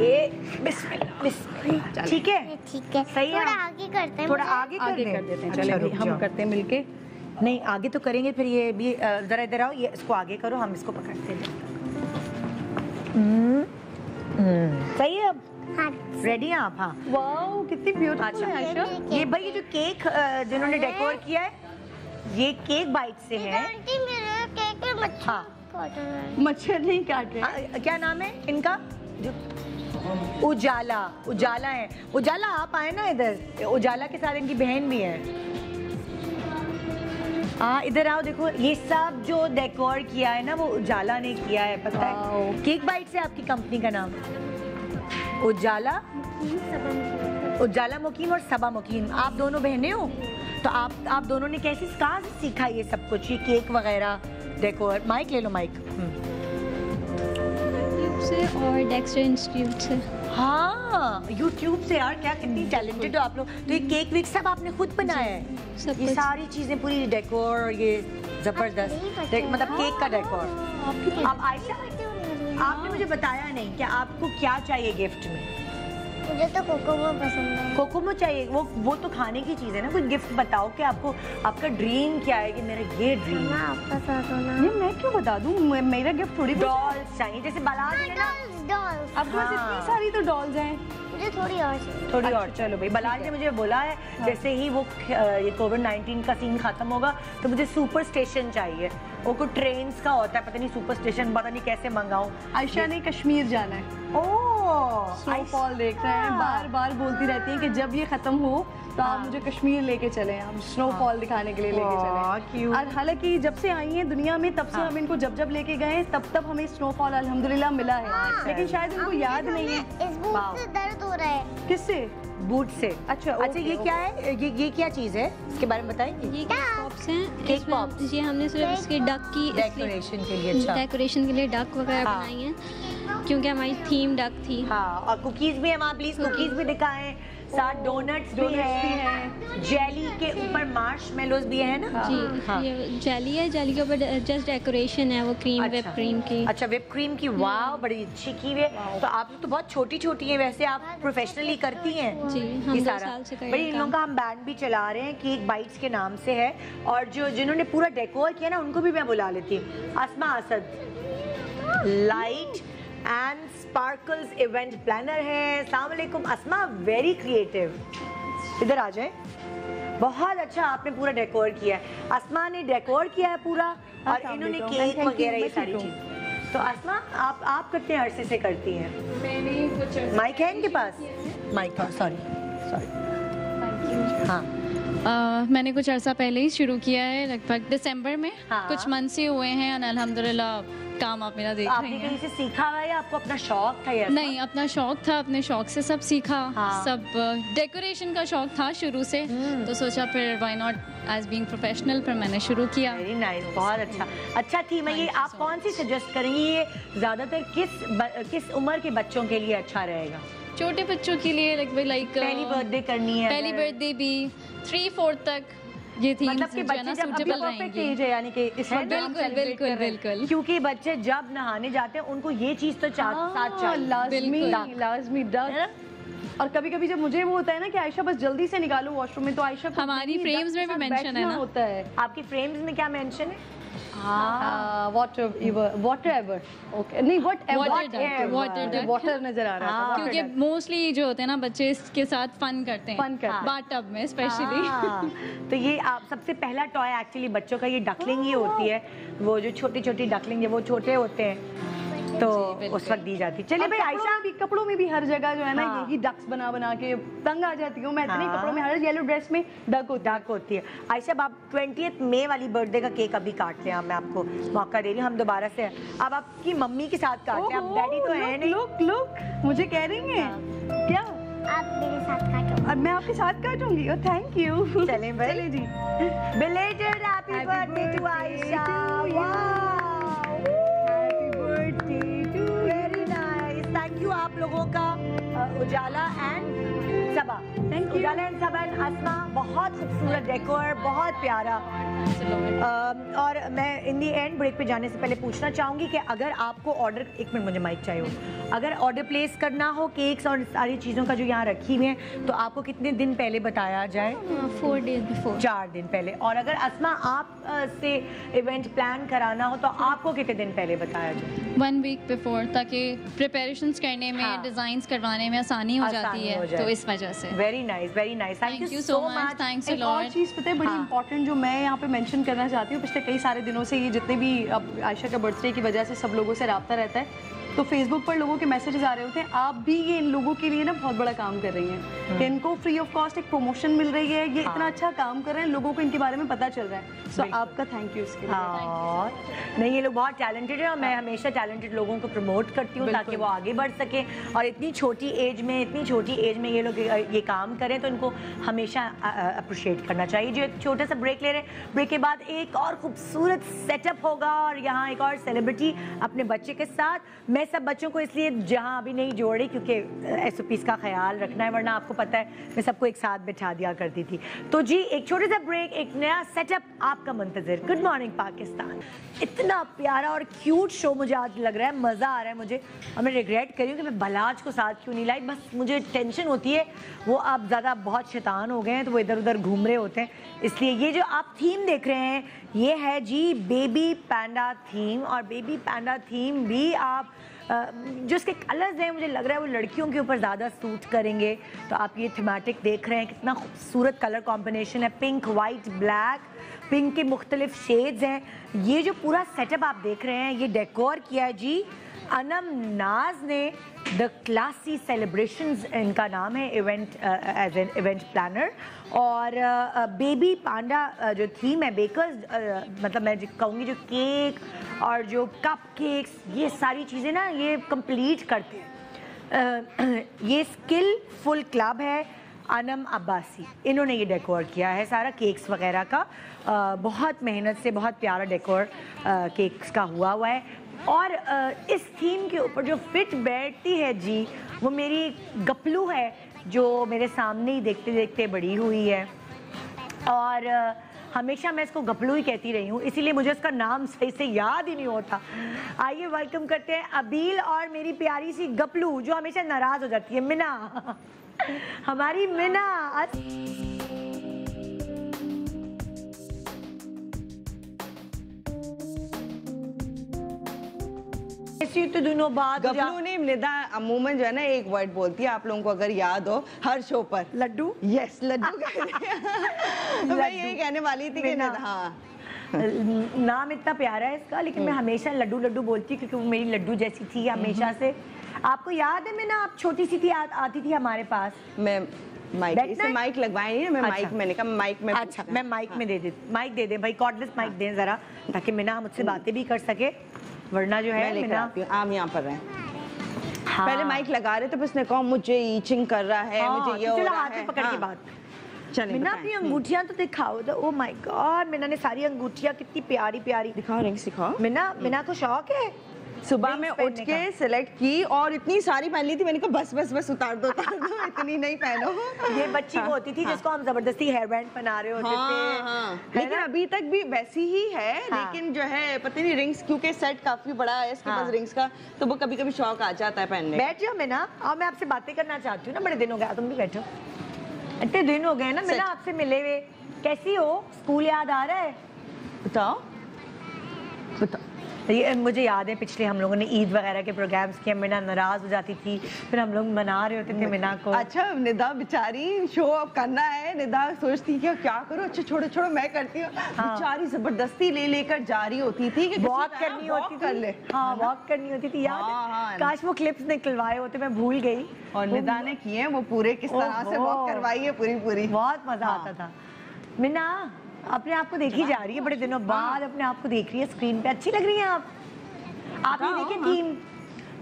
ये बिस्मिल्लाह बिस्मिल्लाह। ठीक है ठीक है, सही है। आगे करते हैं, थोड़ा आगे कर देते हैं। चलो हम करते हैं मिलके। नहीं आगे तो करेंगे फिर, ये भी जरा इधर आओ, ये इसको आगे करो, हम इसको पकड़ते हैं। सही है अब? रेडी हैं आप? हाँ। वाओ कितनी ब्यूटीफुल है आयशा। ये भाई ये जो केक जिन्होंने डेकोर किया है ये केक बाइट से है। केक में मच्छर हाँ। मच्छर नहीं काट रहे। क्या नाम है इनका? जो उजाला, उजाला है। उजाला आप आए ना इधर, उजाला के साथ इनकी बहन भी है। हाँ इधर आओ, देखो ये सब जो डेकोर किया है ना वो उजाला ने किया है, पता है? केक बाइट से आपकी कंपनी का नाम उजाला, उजाला मुकीम और सबा मुकीम। आप दोनों बहनें हो, तो आप आप दोनों ने कैसे कहाँ से सीखा ये सब कुछ, ये केक वगैरह डेकोर? माइक ले लो माइक। यूट्यूब से और डेक्स्टर इंस्टीट्यूट से। हाँ यूट्यूब से, यार क्या कितनी टैलेंटेड हो आप लोग। तो ये केक वेक सब आपने खुद बनाया है? सब ये सारी चीज़ें, पूरी डेकोर, ये जबरदस्त मतलब केक का डेकोर। आप आयशा आपने मुझे बताया नहीं कि आपको क्या चाहिए गिफ्ट में? मुझे तो कोकोमो पसंद है। कोकोमो चाहिए? वो वो तो खाने की चीज़ है ना, कुछ गिफ्ट बताओ कि आपको, आपका ड्रीम क्या है कि मेरा ये ड्रीम है। आपका साथ होना। नहीं मैं क्यों बता दूँ, मेरा गिफ्ट थोड़ी डॉल्स चाहिए जैसे बालाज है ना। डॉल्स अब बस इतनी सारी तो डॉल्स हैं, मुझे थोड़ी और थोड़ी और। चलो भाई बालाज ने मुझे बोला है जैसे ही वो ये कोविड नाइन्टीन का सीन खत्म होगा तो मुझे सुपर स्टेशन चाहिए। वो को ट्रेन्स का होता है, पता नहीं सुपर स्टेशन, पता नहीं कैसे मंगाऊं। आयशा ने कश्मीर जाना है। ओह स्नोफॉल देख रहे हैं, बार बार बोलती रहती है कि जब ये खत्म हो तो आप मुझे कश्मीर लेके चले, हम स्नोफॉल दिखाने के लिए लेके चले। और हालांकि जब से आई हैं दुनिया में तब से हम इनको जब जब लेके गए तब तब हमें स्नोफॉल अल्हम्दुलिल्लाह मिला है, लेकिन शायद इनको याद नहीं है। किससे? बूट से। अच्छा अच्छा, ये क्या है, ये ये क्या चीज़ है, इसके बारे में बताएंगे? ये केक पॉप्स हैं। केक पॉप्स ये हमने सिर्फ इसके डक की डेकोरेशन के लिए, अच्छा डेकोरेशन के लिए डक वगैरह बनाई हैं क्योंकि हमारी थीम डक थी। हाँ और कुकीज़ भी हैं वहाँ, प्लीज़ कुकीज़ भी दिखाएं, साथ डोनट्स भी हैं, जेली के ऊपर मार्शमेलोस भी है ना जी। हाँ जेली है, जेली के ऊपर जस्ट डेकोरेशन है वो क्रीम, विप क्रीम की। अच्छा विप क्रीम की, वाह बड़ी अच्छी की हुई है। तो आप तो बहुत छोटी छोटी है, वैसे आप प्रोफेशनली करती हैं जी। हम दो साल से कर रहे हैं। इन लोगों का हम बैंड भी चला रहे हैं, केक बाइट्स के नाम से है, और जो जिन्होंने पूरा डेकोर किया ना उनको भी मैं बुला लेती हूँ। Asma Asad light and sparkles event planner है। अस्सलाम वालेकुम अस्मा, वेरी क्रिएटिव, इधर आ जाए। बहुत अच्छा आपने पूरा डेकोर किया है, अस्मा ने डेकोर किया है पूरा, और इन्होंने केक वगैरह ये सारी चीज़। तो अस्मा आप आप कितने अरसे से करती हैं? मैंने माइक है इनके पास, माइक सॉरी सॉरी हाँ Uh, मैंने कुछ अर्सा पहले ही शुरू किया है, लगभग दिसंबर में। हाँ। कुछ मंथ से हुए हैं और अल्हम्दुलिल्लाह काम आप मेरा देख रहे हैं। आपने कहीं से सीखा हुआ है या आपको अपना शौक था? या नहीं अपना शौक था, अपने शौक से सब सीखा। हाँ। सब डेकोरेशन का शौक था शुरू से, तो सोचा फिर why not as being professional, फिर मैंने शुरू किया। वेरी नाइस nice, बहुत अच्छा अच्छा थी मैं ये। आप कौन सी सजेस्ट करेंगी, ये ज़्यादातर किस किस उम्र के बच्चों के लिए अच्छा रहेगा? छोटे बच्चों के लिए लगभग लाइक पहली बर्थडे करनी है, पहली बर्थडे भी थ्री फोर तक ये थी, मतलब कि बच्चे जब अभी परफेक्ट एज है यानी कि इस वक्त बिल्कुल बिल्कुल बिल्कुल, क्योंकि बच्चे जब नहाने जाते हैं उनको ये चीज तो साथ चाहिए, लाजमी लाजमी। और कभी कभी जब मुझे वो होता है ना कि आयशा बस जल्दी से निकालो वॉशरूम में, तो आयशा हमारी फ्रेम्स में भी मेंशन है ना, होता है आपकी फ्रेम्स में क्या मेंशन है? हाँ water ever water ever okay नहीं वाटर वाटर वाटर नजर आ रहा था क्योंकि मोस्टली जो होते हैं ना बच्चे इसके साथ फन करते हैं, फन करते बाथ टब में स्पेशली। तो ये आप सबसे पहला टॉय एक्चुअली बच्चों का ये डकलिंग ही होती है, वो जो छोटी छोटी डकलिंग है वो छोटे होते हैं तो उस वक्त दी जाती। चलिए भाई आयशा भी कपड़ों में भी हर जगह जो है ना यही डक्स बना बना के तंग आ जाती हूँ मैं इतने कपड़ों में, हर येलो ड्रेस में डक डक होती है। आयशा आप ट्वेंटिएथ मई वाली बर्थडे का केक अभी काट लें, मैं आपको मौका दे रही हूँ, हम दोबारा से अब आपकी मम्मी के साथ काट लें, आप डैडी तो है नहीं। लुक लुक मुझे कह रही है क्या आप मेरे साथ काटो और मैं आपके साथ काटूंगी। और थैंक यू। चलें चले जी belated happy birthday to Ayesha. आप लोगों का Ujala and Saba, thank you Ujala and Saba and Asma, बहुत खूबसूरत डेकोर, बहुत प्यारा। और मैं इन दी एंड ब्रेक पे जाने से पहले पूछना चाहूँगी कि अगर आपको ऑर्डर, एक मिनट मुझे माइक चाहिए, अगर ऑर्डर प्लेस करना हो केक्स और सारी चीज़ों का जो यहाँ रखी हुई हैं तो आपको कितने दिन पहले बताया जाए? फोर डेज बिफोर, चार दिन पहले। और अगर असमा आप से इवेंट प्लान कराना हो तो आपको कितने दिन पहले बताया जाए? वन वीक बिफोर, ताकि प्रिपरेशंस करने में, डिजाइन्स करवाने में आसानी हो जाती है तो इस वजह से। Very nice very nice, thank you so much, thanks a lot. और चीज़ पता है बड़ी इंपॉर्टेंट जो मैं यहाँ पे मेंशन करना चाहती हूँ, पिछले कई सारे दिनों से ये जितने भी अब आयशा के बर्थडे की वजह से सब लोगों से रब्ता रहता है तो फेसबुक पर लोगों के मैसेजेस आ रहे होते हैं, आप भी ये इन लोगों के लिए ना बहुत बड़ा काम कर रही हैं कि इनको फ्री ऑफ कॉस्ट एक प्रमोशन मिल रही है, ये हाँ। इतना अच्छा काम कर रहे हैं, लोगों को इनके बारे में पता चल रहा है, सो so, आपका थैंक यू इसके लिए। हाँ। नहीं ये लोग बहुत टैलेंटेड हैं और मैं हमेशा टैलेंटेड लोगों को प्रमोट करती हूँ ताकि वो आगे बढ़ सकें और इतनी छोटी एज में इतनी छोटी एज में ये लोग ये काम करें तो इनको हमेशा अप्रिशिएट करना चाहिए। जो एक छोटा सा ब्रेक ले रहे हैं, ब्रेक के बाद एक और खूबसूरत सेटअप होगा और यहाँ एक और सेलिब्रिटी अपने बच्चे के साथ। मैं सब बच्चों को इसलिए जहाँ अभी नहीं जोड़ रही क्योंकि एस ओ पीज़ का ख्याल रखना है, वरना आपको पता है मैं सबको एक साथ बैठा दिया करती थी। तो जी एक छोटे सा ब्रेक, एक नया सेटअप आपका मंतजर। गुड मॉर्निंग पाकिस्तान, इतना प्यारा और क्यूट शो मुझे आज लग रहा है, मज़ा आ रहा है मुझे और मैं रिग्रेट कर रही हूँ कि मैं बलाज को साथ क्यों नहीं लाई। बस मुझे टेंशन होती है वो आप ज़्यादा बहुत शैतान हो गए हैं तो वो इधर उधर घूम रहे होते हैं, इसलिए ये जो आप थीम देख रहे हैं ये है जी बेबी पैंडा थीम। और बेबी पैंडा थीम भी आप जो इसके कलर्स हैं मुझे लग रहा है वो लड़कियों के ऊपर ज़्यादा सूट करेंगे, तो आप ये थीमेटिक देख रहे हैं कितना खूबसूरत कलर कॉम्बिनेशन है, पिंक वाइट ब्लैक, पिंक के मुख्तलिफ शेड्स हैं। ये जो पूरा सेटअप आप देख रहे हैं ये डेकोर किया है जी अनम नाज ने, द क्लासी सेलिब्रेशंस इनका नाम है, event as an event planner. और बेबी पांडा जो थीम है बेकर्स, मतलब मैं कहूँगी जो केक और जो कप केक्स ये सारी चीज़ें ना ये कंप्लीट करते हैं। ये स्किलफुल क्लब है, अनम अब्बासी, इन्होंने ये डेकोर किया है सारा केक्स वगैरह का, आ, बहुत मेहनत से बहुत प्यारा डेकोर केक्स का हुआ हुआ है। और इस थीम के ऊपर जो फिट बैठती है जी वो मेरी गपलू है जो मेरे सामने ही देखते देखते बड़ी हुई है और हमेशा मैं इसको गपलू ही कहती रही हूँ इसीलिए मुझे इसका नाम सही से याद ही नहीं होता। आइए वेलकम करते हैं अबील और मेरी प्यारी सी गपलू जो हमेशा नाराज़ हो जाती है, मिना, हमारी मिना। तो दोनों बात गपलू नहीं, निदा अमूमन जो है ना एक वर्ड बोलती है, आप लोगों को अगर याद हो हर शो पर, लड्डू। यस लड्डू कहते मैं यही कहने वाली थी कि निदा, हाँ नाम इतना प्यारा है इसका लेकिन मैं हमेशा लड्डू लड्डू बोलती क्योंकि वो मेरी लड्डू जैसी थी हमेशा से। आपको याद है मैं ना आप छोटी सी थी आ, आती थी हमारे पास, मैं माइक इससे माइक लगवाए नहीं ना, मैं माइक अच्छा। मैंने कहा माइक में अच्छा मैं माइक हाँ। में दे दे माइक दे दे भाई कॉर्डलेस माइक दें जरा ताकि मिना मुझसे बातें भी कर सके वरना जो है मिना आम यहाँ पर रहें। हाँ। पहले माइक लगा रहे थे बस ने कहा मुझे ईचिंग कर रहा है मुझे ये हो रहा है, पकड़ के बात चले मिना अपनी अंगूठियाँ तो दिखाओ। ओ माय गॉड मिना ने सारी अंगूठियाँ कितनी प्यारी प्यारी दिखा रही, सिखाओ मिना, मिना को शौक है सुबह में उठ के सिलेक्ट की और इतनी सारी पहन ली थी, मैंने कहा बस बस बस उतार दो उतार दो इतनी नहीं पहनो। ये बच्ची हाँ, होती थी हाँ, जिसको हम जबरदस्ती हेयर बैंड बना रहे होते हाँ, थे हाँ, लेकिन अभी तक भी वैसी ही है हाँ, लेकिन जो है पता नहीं रिंग्स क्योंकि सेट काफी बड़ा है इसके पास रिंग्स का, तो वो कभी कभी शौक आ जाता है पहनने। बैठ जाओ मैं ना, और मैं आपसे बातें करना चाहती हूँ ना, बड़े दिन हो गया। तुम भी बैठो, इतने दिन हो गए ना मैं आपसे मिले हुए। कैसी हो? स्कूल याद आ रहा है? बताओ बताओ। ये मुझे याद है पिछले हम लोगों ने ईद वगैरह के प्रोग्राम्स किए, मीना नाराज हो जाती थी, फिर हम लोग मना रहे होते थे मीना को। अच्छा निदा बेचारी शो ऑफ करना है, निदा सोचती कि क्या करो, अच्छा छोड़ो छोड़ो मैं करती हूँ हाँ। बेचारी जबरदस्ती ले लेकर जा रही होती थी कि वॉक करनी होती थी, हाँ वॉक करनी होती थी। याद, काश वो क्लिप्स निकलवाए होते, मैं भूल गई। और निदा ने किए वो पूरे, किस तरह से वॉक करवाई है पूरी पूरी, बहुत मजा आता था। मीना अपने आप को देखी जा रही है, बड़े दिनों बाद अपने आप को देख रही है स्क्रीन पे, अच्छी लग रही हैं आप। आपने देखे थीम?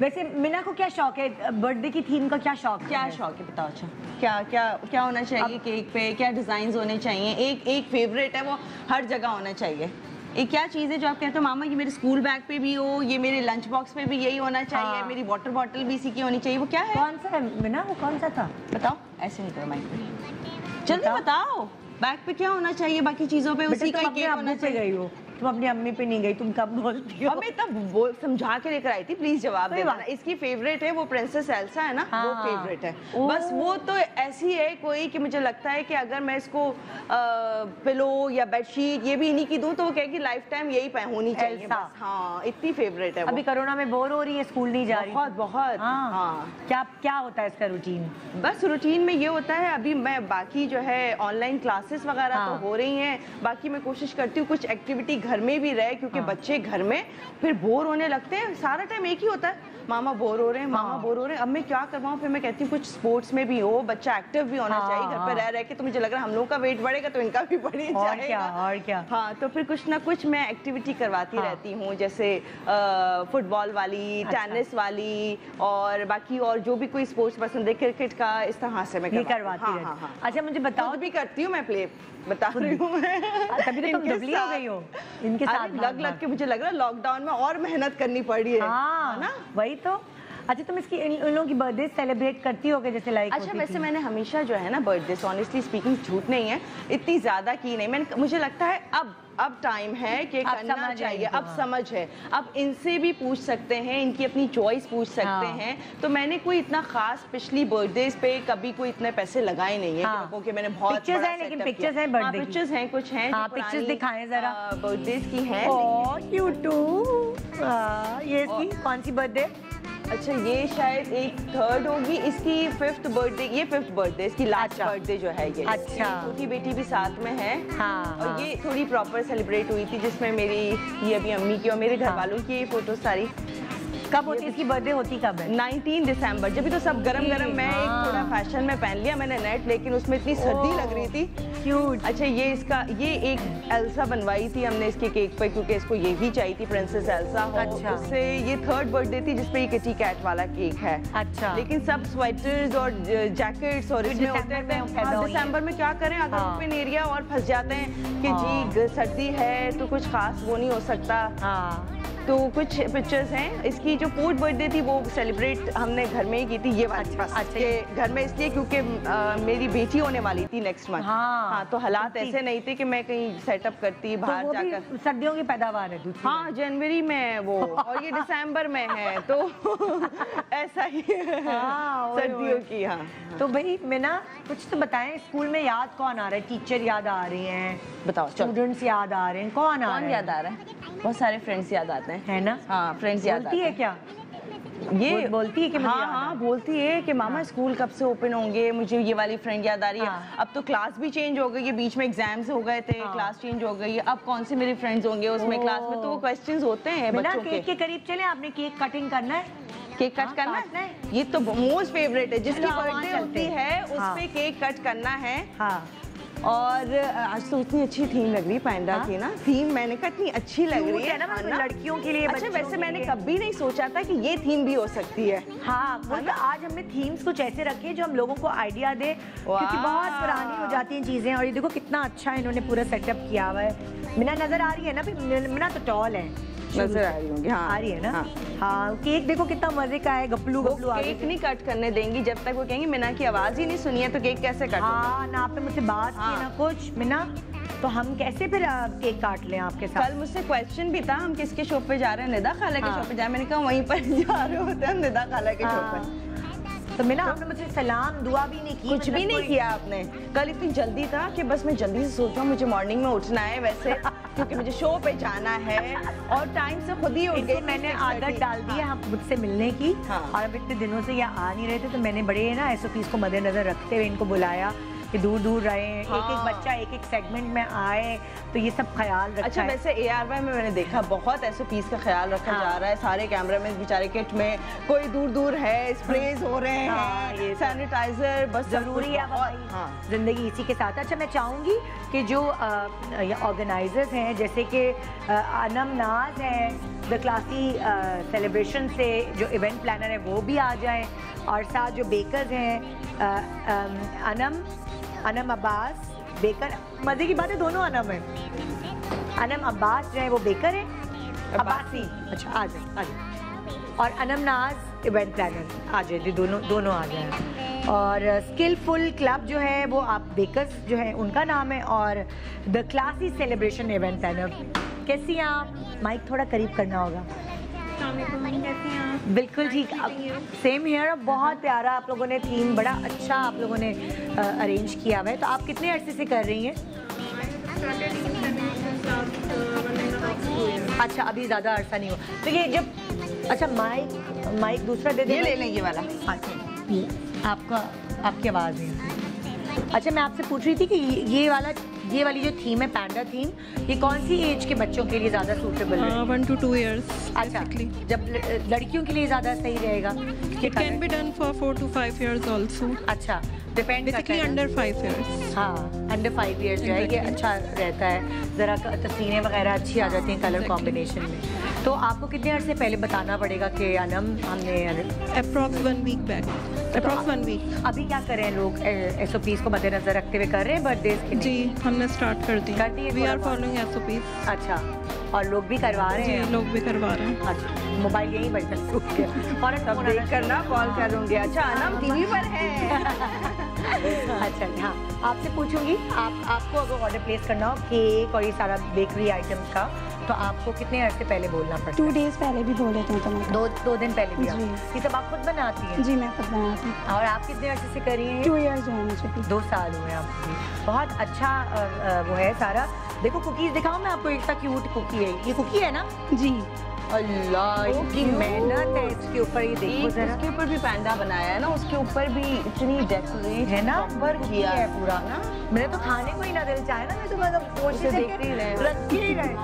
वैसे मीना को क्या शौक है बर्थडे की थीम का? क्या शौक क्या है? शौक है बताओ। अच्छा क्या क्या क्या होना चाहिए केक पे, क्या डिजाइन होने चाहिए? एक एक फेवरेट है वो हर जगह होना चाहिए। एक क्या चीज़ है जो आप कहते हो मामा ये मेरे स्कूल बैग पे भी हो, ये मेरे लंच बॉक्स पे भी यही होना चाहिए हाँ। मेरी वाटर बॉटल भी इसी की होनी चाहिए, वो क्या है? कौन सा है मीना, वो कौन सा था बताओ? ऐसे नहीं करो माइक पे, जल्दी बताओ बैग पे क्या होना चाहिए, बाकी चीजों पे उसी का केक होना चाहिए। गई हो तुम अपनी अम्मी पे, नहीं गई तुम कब बोलती हो? मैं तब बोल समझा के लेकर आई थी, प्लीज जवाब देना। इसकी फेवरेट है वो प्रिंसेस एल्सा है ना हाँ। वो फेवरेट है, बस वो तो ऐसी है कोई कि मुझे लगता है कि अगर मैं इसको आ, पिलो या बेडशीट ये भी इन्हीं की दूं तो वो कहेगी लाइफ टाइम यही पे होनी चाहिए बस, हाँ इतनी फेवरेट है। अभी कोरोना में बोर हो रही है, स्कूल नहीं जा रही, बहुत बहुत हाँ। क्या क्या होता है इसका रूटीन? बस रूटीन में ये होता है अभी मैं बाकी जो है ऑनलाइन क्लासेस वगैरह तो हो रही है, बाकी मैं कोशिश करती हूँ कुछ एक्टिविटी घर में भी रहे क्योंकि हाँ। बच्चे घर में फिर बोर होने लगते हैं, सारा टाइम एक ही होता है मामा बोर हो रहे हैं मामा हाँ। बोर हो रहे हैं, अब मैं क्या करवाऊँ? फिर मैं कहती हूँ कुछ स्पोर्ट्स में भी हो, बच्चा एक्टिव भी होना हाँ। चाहिए घर पे रह रहे के, तो मुझे लग रहा है हम लोगों का वेट बढ़ेगा तो इनका भी बढ़ जाएगा। और क्या, और क्या हाँ, तो फिर कुछ ना कुछ मैं एक्टिविटी करवाती हाँ। रहती हूँ, जैसे फुटबॉल वाली अच्छा। टेनिस वाली और बाकी और जो भी कोई स्पोर्ट्स पसंद है क्रिकेट का, इस तरह से मैं करवाती हूँ। अच्छा मुझे बताओ भी करती हूँ मैं प्ले, बता रही हूँ इनके साथ लग लग के, मुझे लग रहा है लॉकडाउन में और मेहनत करनी पड़ रही है ना, वही तो। अच्छा तुम इसकी इन लोगों की बर्थडे सेलिब्रेट करती होगे जैसे लाइक? अच्छा वैसे मैंने हमेशा जो है ना बर्थडे ऑनेस्टली स्पीकिंग झूठ नहीं है इतनी ज़्यादा की नहीं, मैंने मुझे लगता है अब अब टाइम है कि करना चाहिए, अब समझ है, अब इनसे भी पूछ सकते हैं, इनकी अपनी चॉइस पूछ सकते हाँ। हैं, तो मैंने कोई इतना खास पिछली बर्थडेज पे कभी कोई इतने पैसे लगाए नहीं है हाँ। क्योंकि मैंने बहुत पिक्चर्स हैं, लेकिन पिक्चर्स हैं बर्थडे की, पिक्चर्स हैं कुछ हैं हाँ, पिक्चर्स दिखाएं जरा बर्थडेज की हैं। ये कौन सी बर्थडे? अच्छा ये शायद एक थर्ड होगी, इसकी फिफ्थ बर्थडे, ये फिफ्थ बर्थडे इसकी लास्ट बर्थडे जो है ये। अच्छा छोटी बेटी भी साथ में है हाँ, और हाँ। ये थोड़ी प्रॉपर सेलिब्रेट हुई थी जिसमें मेरी ये अभी अम्मी की और मेरे घर हाँ। वालों की ये फोटो सारी। कब होती है इसकी बर्थडे? होती कब है? उन्नीस दिसंबर। जब भी तो सब गरम गरम मैं हाँ। एक थोड़ा फैशन में पहन लिया मैंने नेट, लेकिन उसमें इतनी सर्दी लग रही थी क्यूट। अच्छा ये इसका ये एक एल्सा बनवाई थी हमने इसके केक पर क्योंकि इसको ये भी चाहिए थी प्रिंसेस एल्सा। अच्छा उससे ये थर्ड बर्थडे थी जिसपे ये किटी कैट वाला केक है। अच्छा लेकिन सब स्वेटर्स और जैकेट्स और इसमें होते हैं दिसंबर में, क्या करें अगर ओपन एरिया और फंस जाते हैं कि जी सर्दी है तो कुछ खास वो नहीं हो सकता, तो कुछ पिक्चर्स हैं। इसकी जो फोर्थ बर्थडे थी वो सेलिब्रेट हमने घर में ही की थी ये वाली। अच्छा घर में इसलिए क्योंकि मेरी बेटी होने वाली थी नेक्स्ट मंथ हाँ, हाँ, तो हालात ऐसे नहीं थे कि मैं कहीं सेटअप करती बाहर तो जाकर। सर्दियों की पैदावार है हाँ, जनवरी में है वो और ये दिसंबर में है तो ऐसा ही है हाँ, सर्दियों की हाँ। तो भाई मीना कुछ तो बताएं, स्कूल में याद कौन आ रहा है? टीचर याद आ रही हैं, बताओ स्टूडेंट्स याद आ रहे हैं, कौन आ रहा याद आ रहा है? बहुत सारे फ्रेंड्स याद आते हैं है ना हाँ, फ्रेंड्स याद आती है। क्या ये बोलती है कि हाँ हाँ बोलती है कि मामा स्कूल कब से ओपन होंगे, मुझे ये वाली फ्रेंड याद आ रही है हाँ। अब तो क्लास भी चेंज हो गई है, बीच में एग्जाम्स हो गए थे हाँ। क्लास चेंज हो गई है, अब कौन से मेरे फ्रेंड्स होंगे उसमें क्लास में, तो वो क्वेश्चंस होते हैं बच्चों के। केक के करीब चले, आपने केक कटिंग करना है, केक कट हाँ, करना है, ये तो मोस्ट फेवरेट है जिसकी बर्थडे होती है उस पर केक कट करना है। और आज तो इतनी अच्छी थीम लग रही पैंडा हाँ? थी ना थीम, मैंने कहा इतनी अच्छी लग रही है ना लड़कियों के लिए। अच्छा वैसे मैंने कभी नहीं सोचा था कि ये थीम भी हो सकती है हाँ, हाँ ना? आज हमने थीम्स कुछ ऐसे रखे जो हम लोगों को आइडिया दे क्योंकि बहुत पुरानी हो जाती हैं चीजें। और ये देखो कितना अच्छा इन्होंने पूरा सेटअप किया हुआ है। मीना नजर आ रही है ना, मीना तो टॉल है नजर आ रही होंगी। हाँ आ रही है ना। हाँ, हाँ केक देखो कितना मजे का है, गपलू गपलू आ केक नहीं कट करने देंगी जब तक वो कहेंगे मीना की आवाज ही नहीं सुनी है तो केक कैसे कट। हाँ ना आपने मुझसे बात की ना कुछ मीना, तो हम कैसे फिर केक काट लें आपके साथ। कल मुझसे क्वेश्चन भी था हम किसके शॉप पे जा रहे हैं, निदा खाला के शॉप पे जा, मैंने कहा वहीं पर जा रहे होते हैं निदा खाला के शॉप पर। तो मीना आपने मुझे सलाम दुआ भी नहीं की, कुछ भी नहीं किया आपने। कल इतनी जल्दी था कि बस मैं जल्दी से सोच रहा हूँ मुझे मॉर्निंग में उठना है वैसे क्योंकि मुझे शो पे जाना है और टाइम से खुद ही उठ गई। मैंने आदत डाल दी है आप मुझसे मिलने की और अब इतने दिनों से यहाँ आ नहीं रहे थे तो मैंने बड़े ना एसओपीस को मद्देनजर रखते हुए इनको बुलाया कि दूर दूर रहे, हाँ। एक एक बच्चा एक एक सेगमेंट में आए तो ये सब ख्याल रखा। अच्छा वैसे ए आर वाई में मैंने देखा बहुत ऐसे पीस का ख्याल रखा, हाँ। जा रहा है, सारे कैमरा में बेचारे किट में कोई दूर दूर है, स्प्रेज हो रहे हैं, हाँ, ये सैनिटाइजर बस जरूरी है, हाँ। जिंदगी इसी के साथ। अच्छा मैं चाहूँगी कि जो ऑर्गेनाइजर्स हैं जैसे कि अनम नाज है द क्लासी सेलिब्रेशन से जो इवेंट प्लानर है वो भी आ जाएँ और साथ जो बेकर्स हैं अनम अनम अब्बास बेकर, मजे की बात है दोनों अनम है, अनम अब्बास जो है वो बेकर है, अब्बासी अच्छा आ जाए आ जाए और अनम नाज इवेंट प्लानर आ जाए, दोनों दोनों आ जाए। और स्किलफुल क्लब जो है वो आप बेकर्स जो है उनका नाम है और the classy celebration event planner. कैसी हैं आप? माइक थोड़ा करीब करना होगा। बिल्कुल ठीक आप, सेम हेयर। बहुत प्यारा आप लोगों ने थीम, बड़ा अच्छा आप लोगों ने अरेंज किया हुआ है। तो आप कितने अर्से से कर रही हैं? अच्छा अभी ज़्यादा अर्सा नहीं हुआ तो ये जब अच्छा माइक माइक दूसरा दे दे ले लेंगे वाला, हाँ आपका आपकी आवाज़ है। अच्छा मैं आपसे पूछ रही थी कि ये वाला ये वाली जो थीम है पैंडा थीम, ये कौन सी एज के बच्चों के लिए ज़्यादा सूटेबल है? One two two years. अच्छा जब लड़कियों के लिए ज़्यादा सही रहेगा? It can be done for four two five years also. अच्छा डिपेंड करता है अंडर फाइव इयर्स। हाँ अंडर फाइव इयर्स जो है ये अच्छा रहता है, ज़रा तस्वीरें वगैरह अच्छी आ जाती हैं कलर कॉम्बिनेशन में। तो आपको कितने अर्से पहले बताना पड़ेगा कि अनम हमने approx one week back approx one week. अभी क्या कर रहे हैं लोग एसओपीज़ को मद्देनजर रखते हुए कर रहे हैं बर्थडेज के? जी हमने स्टार्ट कर दी कर दी वी आर फॉलोइंग एसओपीज़। अच्छा और लोग भी करवा रहे हैं? लोग भी करवा रहे हैं। अच्छा मोबाइल यहीं बैठ सकते और सब देख करना कॉल कर लूँगी। अच्छा अनम टीवी पर है। अच्छा हाँ आपसे पूछूंगी आप आपको अगर ऑर्डर प्लेस करना हो केक और ये सारा बेकरी आइटम्स का तो आपको कितने अर्से पहले बोलना पड़ता है? टू डेज पहले भी बोल देती हूँ तो मैं दो दो दिन पहले भी। ये सब आप खुद बनाती हैं? जी मैं खुद बनाती हूँ। और आप कितने अर्से से करी हैं? टू इयर्स हुए मुझे। दो साल हुए आपको। बहुत अच्छा वो है सारा। देखो कुकीज़ दिखाऊँ मैं आपको, एक क्यूट कुकी है, ये कुकी है ना? जी अल्लाह इनकी मेहनत है इसके ऊपर, ये देखो जरा इसके ऊपर भी पैंडा बनाया है ना, उसके ऊपर भी इतनी डेकोरेट है ना, ऊपर किया है पूरा ना। मेरे तो खाने को ही ना दिल चाहे ना, मैं तो मतलब कोशिश देखती ही रहे।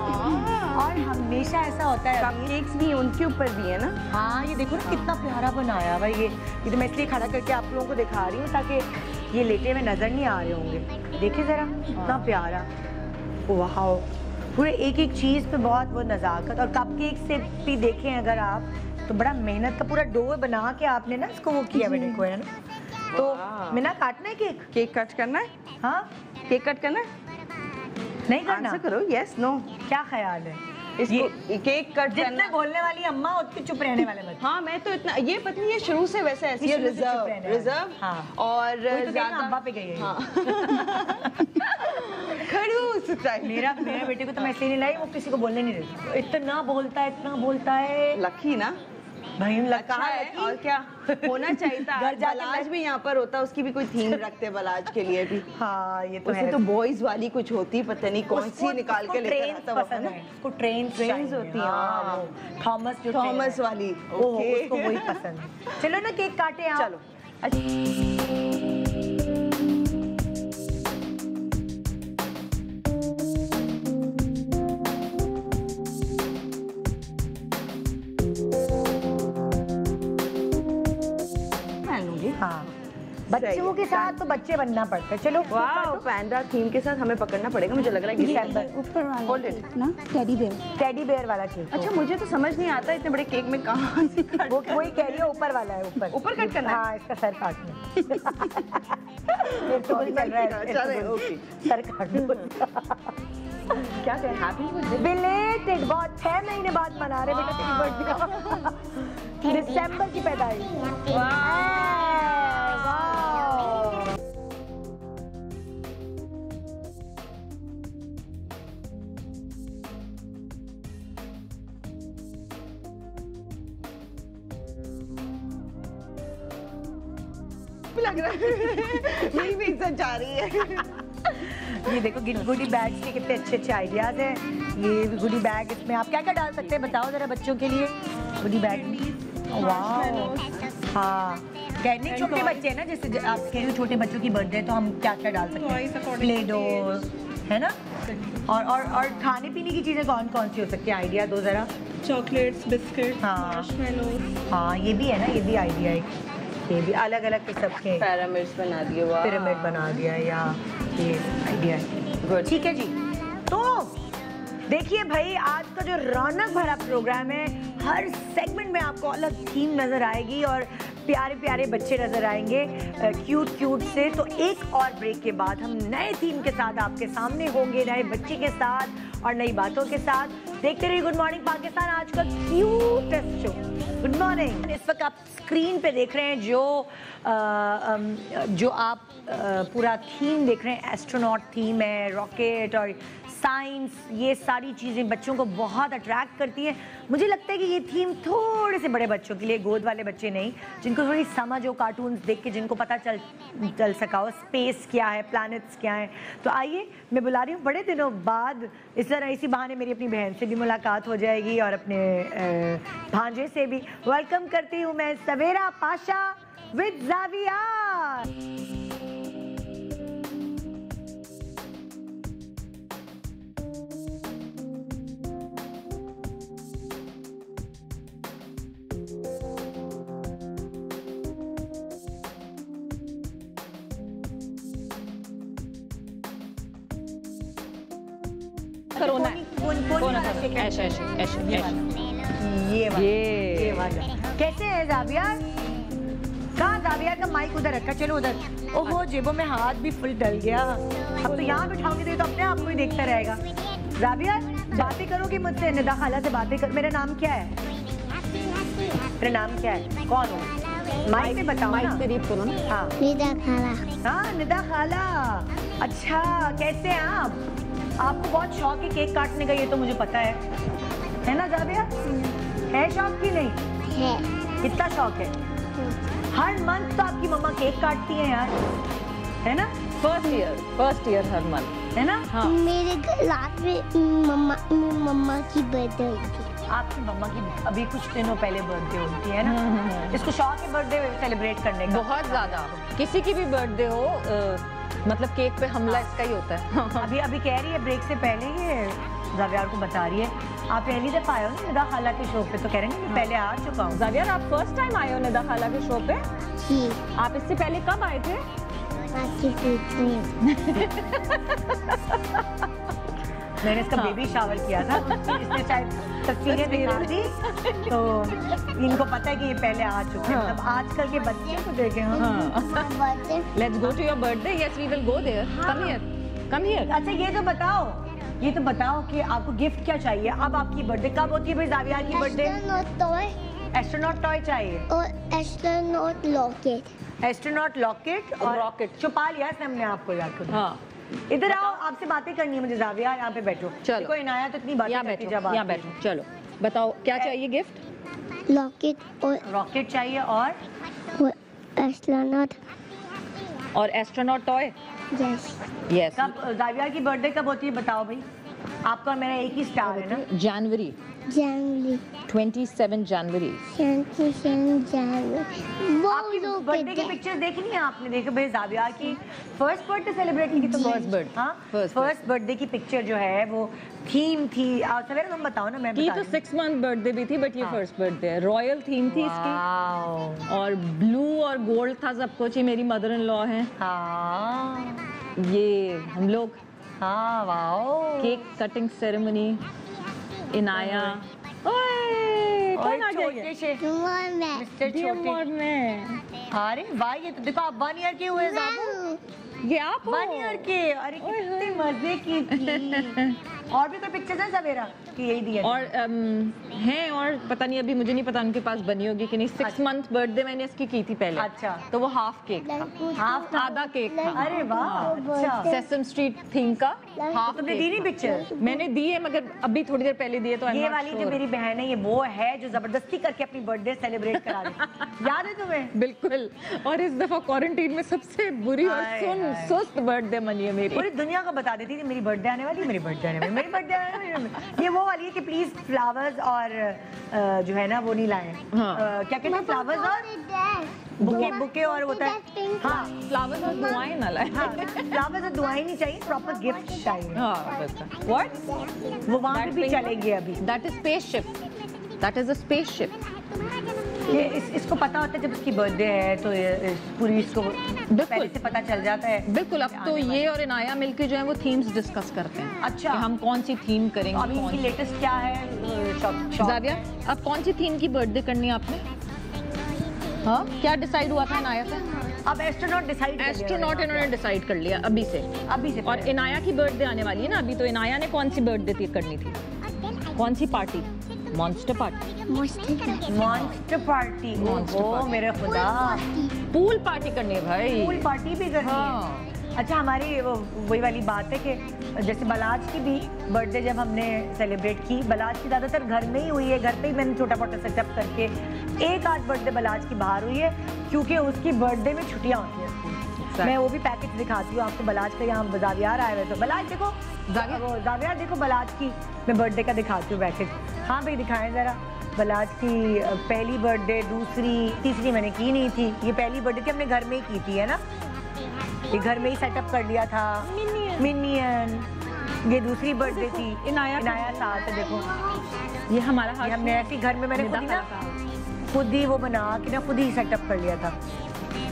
और हमेशा ऐसा होता है केक्स भी उनके ऊपर भी है ना। हाँ ये देखो ना कितना प्यारा बनाया हुआ ये ये तो मैं इसलिए खड़ा करके आप लोगों को दिखा रही हूँ ताकि ये लेटे हुए नजर नहीं आ रहे होंगे। देखिए जरा इतना प्यारा, वाह पूरे एक एक चीज़ पे बहुत वो नज़ाकत। और कप केक से भी देखें अगर आप तो बड़ा मेहनत का पूरा डो बना के आपने ना इसको वो किया बेटे को है ना। तो मीना काटना है केक? केक कट करना है? हाँ केक कट करना है? नहीं करना? आंसर करो यस नो। क्या ख्याल है इसको केक कट जितना बोलने वाली अम्मा उतनी चुप रहने वाले बच्चे। हाँ मैं तो इतना ये पता नहीं ये शुरू से वैसे ऐसी है, रिजर्व रिजर्व हाँ और ज़्यादा पे गई खड़ूस। मेरा मेरे बेटे को तो मैं इसलिए नहीं लाई, वो किसी को बोलने नहीं देती, इतना बोलता है इतना बोलता है। लकी ना भाई लगा है और क्या होना चाहिए था। घर जाके बलाज भी यहाँ पर होता, उसकी भी कोई थीम रखते बलाज के लिए भी। हाँ ये तो है। तो बॉयज वाली कुछ होती पता नहीं कौन सी निकाल के लेकर आता है ना, उसको ट्रेन ट्रेन्स होती हैं थॉमस थॉमस वाली, उसको वही पसंद है। चलो ना केक काटे आप। चलो अच्छा बच्चों के साथ तो बच्चे बनना पड़ता है। चलो वाओ पैंडा थीम के साथ हमें पकड़ना पड़ेगा, मुझे लग रहा है दिसंबर ऊपर वाला ना टेडी बेयर टेडी बेयर वाला केक। अच्छा मुझे तो समझ नहीं आता इतने बड़े केक में कहाँ से वो वही कह रही है ऊपर वाला है, ऊपर ऊपर कट करना। हाँ इसका सर काटना, सर काटना। क्या कहें, हैप्पी बिलेटेड, बहुत छह महीने बाद मना रहे बेटा तेरी बर्थडे, दिसंबर की पैदाइश लग रहा है, मेरी भी इज्जत जा रही है। ये देखो गुडी बैग्स के कितने अच्छे अच्छे आइडियाज हैं। ये गुडी बैग, इसमें आप क्या क्या डाल सकते हैं बताओ जरा बच्चों के लिए। गुडी बैग वाह, हाँ कहने छोटे बच्चे हैं ना, जैसे आपके छोटे बच्चों की बर्थडे तो हम क्या क्या डाल सकते हैं, प्लेडो है ना। और और और खाने पीने की चीजें कौन कौन सी हो सकती है, आइडिया दो जरा। चॉकलेट्स, बिस्किट, हाँ हाँ ये भी है ना, ये भी आइडिया है, ये भी अलग अलग किस्म के पिरामिड्स बना दिए, पिरामिड बना दिया या ये आइडिया है। ठीक है जी, तो देखिए भाई आज का जो रौनक भरा प्रोग्राम है, हर सेगमेंट में आपको अलग थीम नजर आएगी और प्यारे प्यारे बच्चे नजर आएंगे क्यूट क्यूट से। तो एक और ब्रेक के बाद हम नए थीम के साथ आपके सामने होंगे, नए बच्चे के साथ और नई बातों के साथ। देखते रहिए गुड मॉर्निंग पाकिस्तान, आज का क्यूटेस्ट शो गुड मॉर्निंग। इस वक्त आप स्क्रीन पे देख रहे हैं जो आ, जो आप आ, पूरा थीम देख रहे हैं, एस्ट्रोनॉट थीम है, रॉकेट और साइंस, ये सारी चीज़ें बच्चों को बहुत अट्रैक्ट करती हैं। मुझे लगता है कि ये थीम थोड़े से बड़े बच्चों के लिए, गोद वाले बच्चे नहीं, जिनको थोड़ी समझ हो, कार्टून्स देख के जिनको पता चल चल सका हो स्पेस क्या है, प्लैनेट्स क्या हैं। तो आइए मैं बुला रही हूँ बड़े दिनों बाद, इस तरह इसी बहाने मेरी अपनी बहन से भी मुलाकात हो जाएगी और अपने भांजे से भी। वेलकम करती हूँ मैं सवेरा पाशा विद जाविया। कोरोना ऐशा ऐशा ऐशा ये ये कैसे है जाविया? कहाँ जाविया का माइक उधर रखा, चलो उधर। ओहो जेबों में हाथ भी फुल डल गया, अब तो यहाँ बिठाओगे तो अपने आप को ही देखता रहेगा। जाविया बातें करोगी मुझसे, निदा खाला से बातें कर। मेरा नाम क्या है, मेरा नाम क्या है, कौन हो, माइक में बताओ ना। हाँ निदा खाला, हाँ निदा खाला, अच्छा कैसे हैं आप? आपको बहुत शौक है केक काटने का, ये तो मुझे पता है, है ना जाविया? है शौक की नहीं है, कितना शौक है? हर मंथ तो आपकी मम्मा केक काटती है यार, है ना? फर्स्ट ईयर फर्स्ट ईयर हर मंथ, है ना? हाँ। मेरे लास्ट में मम्मा मम्मा की बर्थडे होती है। आपकी मम्मा की अभी कुछ दिनों पहले बर्थडे होती है ना, इसको शौक है बर्थडे सेलिब्रेट करने का बहुत ज्यादा। किसी की भी बर्थडे हो आ, मतलब केक पे हमला इसका ही होता है। अभी अभी कह रही है ब्रेक से पहले ये जावियार को बता रही है, आप पहली दफा आए हो ना निदा खाला के शो पे, तो कह रहे हैं मैं पहले आ चुका हूँ। जावियार आप फर्स्ट टाइम आए हो निदा खाला के शो पे? जी। आप इससे पहले कब आए थे? मैंने इसका बेबी शावर किया था, इसने शायद तस्वीरें दिखा दी, तो इनको पता है कि ये पहले आ चुके हैं। मतलब आजकल के बच्चे को देखे हम। Let's go to your birthday, yes we will go there, come here come here. अच्छा ये तो बताओ, ये तो बताओ कि आपको गिफ्ट क्या चाहिए? अब आपकी बर्थडे कब होती है भाई जाविया की बर्थडे? एस्ट्रोनॉट टॉय चाहिए और एस्ट्रोनॉट लॉकेट, एस्ट्रोनॉट लॉकेट और रॉकेट। छुपा लिया हमने आपको याद। हाँ इधर आओ, आपसे बातें करनी है मुझे जाविया, यहाँ पे बैठो। चलो कोई इनाया तो इतनी बातें करती, जब यहाँ बैठो। चलो बताओ क्या चाहिए गिफ्ट? रॉकेट और रॉकेट चाहिए और एस्ट्रोनॉट और एस्ट्रोनॉट टॉय। Yes yes. कब जाविया की बर्थडे कब होती है बताओ भाई? आपका मेरा एक ही स्टार है ना। जनवरी जनवरी सत्ताईस जनवरी सत्ताईस जनवरी। वो आपकी बर्थडे की पिक्चर देखनी है आपने? देखो भाई जाविया की फर्स्ट बर्थडे सेलिब्रेट की तो फर्स्ट बर्थडे, हाँ फर्स्ट बर्थडे की पिक्चर जो है वो थीम थी, सवेरा तुम बताओ ना। मैं ये तो सिक्स मंथ बर्थडे भी थी बट ये फर्स्ट बर्थडे है, रॉयल थीम थी इसकी और ब्लू और गोल्ड था सब कुछ। ये मेरी मदर इन लॉ है, ये हम लोग, हाँ wow, cake cutting ceremony, Inaya, ओए कौन आ गया? छोटे में अरे वाह, ये तो देखो आप वन ईयर के हुए जाबू, ये आप वन ईयर के, अरे कितने मजे की थी। और भी कोई पिक्चर्स हैं सवेरा कि यही दिया और हैं और पता नहीं अभी मुझे नहीं पता उनके पास बनी होगी कि नहीं। सिक्स मंथ बर्थडे मैंने इसकी की थी पहले। अच्छा तो वो हाफ केक था, हाफ आधा केक था। अरे वाह, सेसम स्ट्रीट थीम का हाफ। तुमने दी नहीं पिक्चर? मैंने दी है मगर अभी थोड़ी देर पहले दी है। तो ये वाली जो मेरी बहन है ये वो है जो जबरदस्ती करके अपनी बर्थडे सेलिब्रेट करा रही, याद है तुम्हें? बिल्कुल। और इस दफा क्वारंटीन में सबसे बुरी और सुन सुस्त बर्थडे मनी है मेरी। पूरी दुनिया को बता देती थी मेरी बर्थडे आने वाली, मेरी बर्थडे आने वाली, मेरी बर्थडे आने वाली। ये वो वाली है कि प्लीज फ्लावर्स और जो है ना वो नहीं लाए। हाँ। क्या कहते हैं फ्लावर्स और बुके, बुके और होता है हाँ, फ्लावर्स और दुआएं ना लाए। हाँ, फ्लावर्स और दुआएं नहीं चाहिए, प्रॉपर गिफ्ट चाहिए। हाँ, व्हाट वो वहाँ भी चलेंगे अभी। That is spaceship, that is a spaceship. ये इस, इसको पता होता है जब इसकी बर्थडे है तो पूरी इसको पहले से पता चल जाता है। बिल्कुल। अब तो ये और इनाया मिलके जो है वो थीम्स डिस्कस करते हैं। अच्छा हम कौन सी थीम करेंगे? अभी इनकी लेटेस्ट क्या है जाविया? अब कौन सी थीम की बर्थडे करनी है आपने? हाँ क्या डिसाइड हुआ था इनाया से? अब एस्ट्रोनॉट डिसाइड एस्ट्रोनॉट इन्होंने डिसाइड कर लिया अभी से अभी से और इनाया की बर्थडे आने वाली है ना अभी। तो इनाया ने कौन सी बर्थडे तय करनी थी, कौन सी party? Monster party. Monster party, oh मेरे खुदा। पूल पार्टी करनी है भाई, पूल पार्टी भी करनी है। अच्छा हमारी वो वही वाली बात है कि जैसे बलाज की भी बर्थडे जब हमने सेलिब्रेट की, बलाज की ज़्यादातर घर में ही हुई है, घर पे ही मैंने छोटा मोटा सेटअप करके। एक आध बर्थडे बलाज की बाहर हुई है क्योंकि उसकी बर्थडे में छुट्टियां होती हैं। मैं वो भी पैकेज दिखाती हूँ आपको बलाज का। यहाँ जावियार आए हुए तो बलाज देखो, जावियार देखो बलाज की मैं बर्थडे का दिखाती हूँ पैकेज। हाँ भाई दिखाएं ज़रा। बलाज की पहली बर्थडे, दूसरी, तीसरी मैंने की नहीं थी। ये पहली बर्थडे थी हमने घर में ही की थी है ना, ये घर में ही सेटअप कर लिया था। मिनियन ये दूसरी बर्थडे थी। इनाया इनाया साथ देखो, ये हमारा हमने ऐसी घर में मैंने खुद ही वो बना के ना खुद ही सेटअप कर लिया था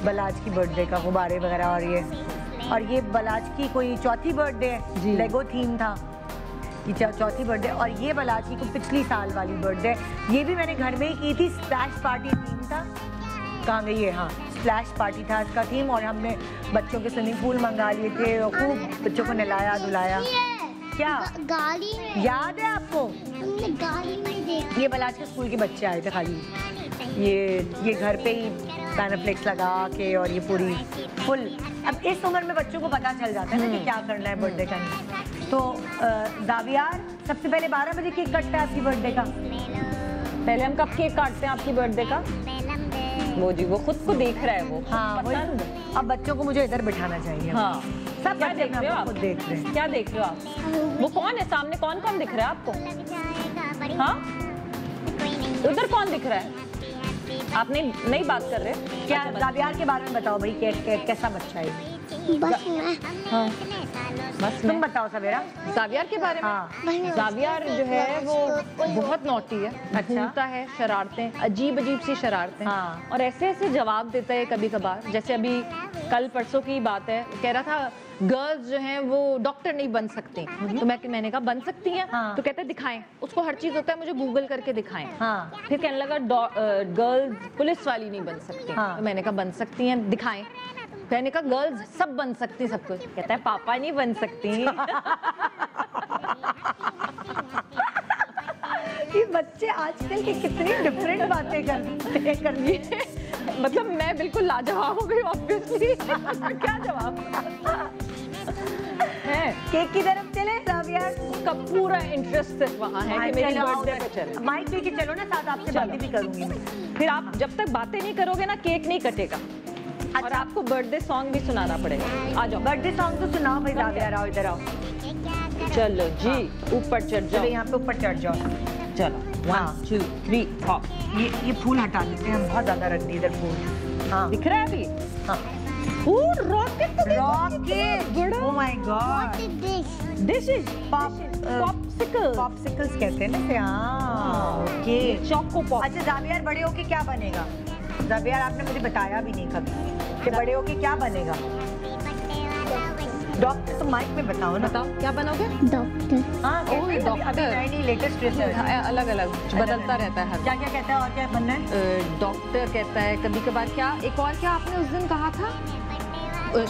बलाज की बर्थडे का, गुब्बारे वगैरह। और ये और ये बलाज की कोई चौथी बर्थडे है, लेगो थीम था ये चौथी बर्थडे। और ये बलाज की को पिछली साल वाली बर्थडे, ये भी मैंने घर में ही की थी। स्प्लैश पार्टी थीम था, कहाँ गई है? हाँ स्प्लैश पार्टी था इसका थीम। और हमने बच्चों के स्विमिंग पूल मंगा लिए थे और खूब बच्चों को नहलाया धुलाया। क्या गाड़ी याद है आपको? ये बलाज के स्कूल के बच्चे आए थे खाली, ये ये घर पे ही पैनाफ्लेक्स लगा के और ये पूरी फुल। अब इस उम्र में बच्चों को पता चल जाता है ना कि क्या करना है बर्थडे का। तो जावियार सबसे पहले बारह बजे केक कटता है आपकी बर्थडे का। पहले हम कब केक काटते हैं आपकी बर्थडे का? वो जी वो खुद को देख रहा है वो। हाँ पसंद। अब बच्चों को मुझे इधर बिठाना चाहिए। हाँ सब क्या देख रहे हो आप? देख रहे हैं क्या देख रहे हो आप? वो कौन है सामने, कौन कौन दिख रहा है आपको? हाँ उधर कौन दिख रहा है? आपने नई बात कर रहे हैं क्या? जावियार के बारे में बताओ भाई, कै, कै, कैसा बच्चा है? बस मैं। हाँ। बस तुम बताओ सवेरा जावियार के बारे में। हाँ। जावियार जो है वो बहुत नॉटी है, घूमता है, शरारतें, अजीब अजीब सी शरारतें। हाँ। और ऐसे ऐसे जवाब देता है कभी कभार, जैसे अभी कल परसों की बात है, कह रहा था गर्ल्स जो हैं वो डॉक्टर नहीं बन सकती। तो मैं मैंने कहा बन सकती हैं। हाँ। तो कहते हैं दिखाएं, उसको हर चीज होता है मुझे गूगल करके दिखाएं। हाँ। फिर कहने लगा गर्ल्स पुलिस वाली नहीं बन सकती। हाँ। तो मैंने कहा बन सकती हैं दिखाएं। कहने का गर्ल्स सब बन सकती, सब कुछ। कहता है पापा नहीं बन सकती। ये बच्चे आजकल की कितनी डिफरेंट बातें कर करनी है। मतलब मैं बिल्कुल लाजवाब हो गई ऑब्वियसली। क्या जवाब है? केक की तरफ चले जावियार का पूरा इंटरेस्ट सिर्फ वहाँ है कि मेरी बर्थडे पे चले। माइक लेके चलो ना साथ, आपसे बातें भी करूंगी। फिर आप जब तक बातें नहीं करोगे ना केक नहीं कटेगा। और आपको बर्थडे सॉन्ग भी सुनाना पड़ेगा। आ जाओ बर्थडे सॉन्ग तो सुनाओ भाई जावियार, आओ इधर आओ। चलो जी ऊपर चढ़ जाओ, यहाँ पे ऊपर चढ़ जाओ। चलो वन टू थ्री हॉप। ये ये फूल हटा देते हैं, बहुत ज्यादा रख दिए इधर फूल। हाँ दिख रहा है अभी? हाँ rocket rocket oh my god this is popsicle. Popsicles कहते हैं ना। हाँ ओके चॉको पॉप। अच्छा जावियार बड़े होके क्या बनेगा? जावियार आपने मुझे बताया भी नहीं कभी कि बड़े होके क्या बनेगा। डॉक्टर तो माइक में बताओ ना, बताओ क्या बनोगे? डॉक्टर। हाँ डॉक्टर लेटेस्ट रिसर्च अलग अलग बदलता रहता है। क्या क्या कहता है और क्या बनना है? डॉक्टर कहता है कभी कभार। क्या एक और क्या आपने उस दिन कहा था?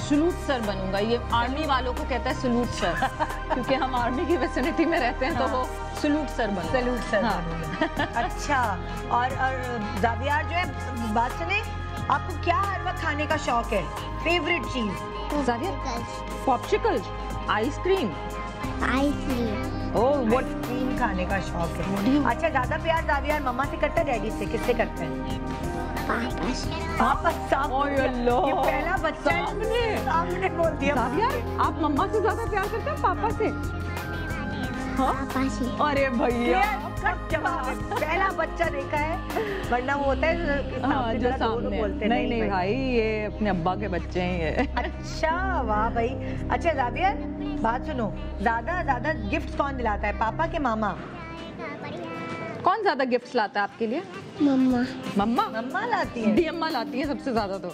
सलूट सर बनूंगा। ये आर्मी वालों को कहता है सलूट सर क्योंकि हम आर्मी की विसिनिटी में रहते हैं, हाँ। तो वो सलूट सर बन सलूट सर हाँ। बनूंगा। अच्छा, और और जावियार जो है, बात सुने, आपको क्या हर वक्त खाने का शौक है? फेवरेट चीज? Xavier popsicles, ice cream. Ice cream, oh what cream खाने का शौक है। अच्छा, ज्यादा प्यार जावियार मम्मा से करता है, डैडी से, किससे करता है? पापा से। पापा सामने, ये पहला बच्चा सामने सामने बोल दिया। आप मम्मा से ज्यादा प्यार करते हैं पापा से? पापा से। अरे भैया पहला बच्चा देखा है, वरना वो होता है हाँ, जो सामने बोलते नहीं, नहीं नहीं भाई ये अपने अब्बा के बच्चे हैं। अच्छा, वाह भाई। अच्छा जाविया, बात सुनो, ज्यादा ज्यादा गिफ्ट कौन दिलाता है, पापा के मामा? कौन ज्यादा गिफ्ट लाता है आपके लिए? मम्मा। मम्मा मम्मा लाती है, डी अम्मा लाती है सबसे ज्यादा। तो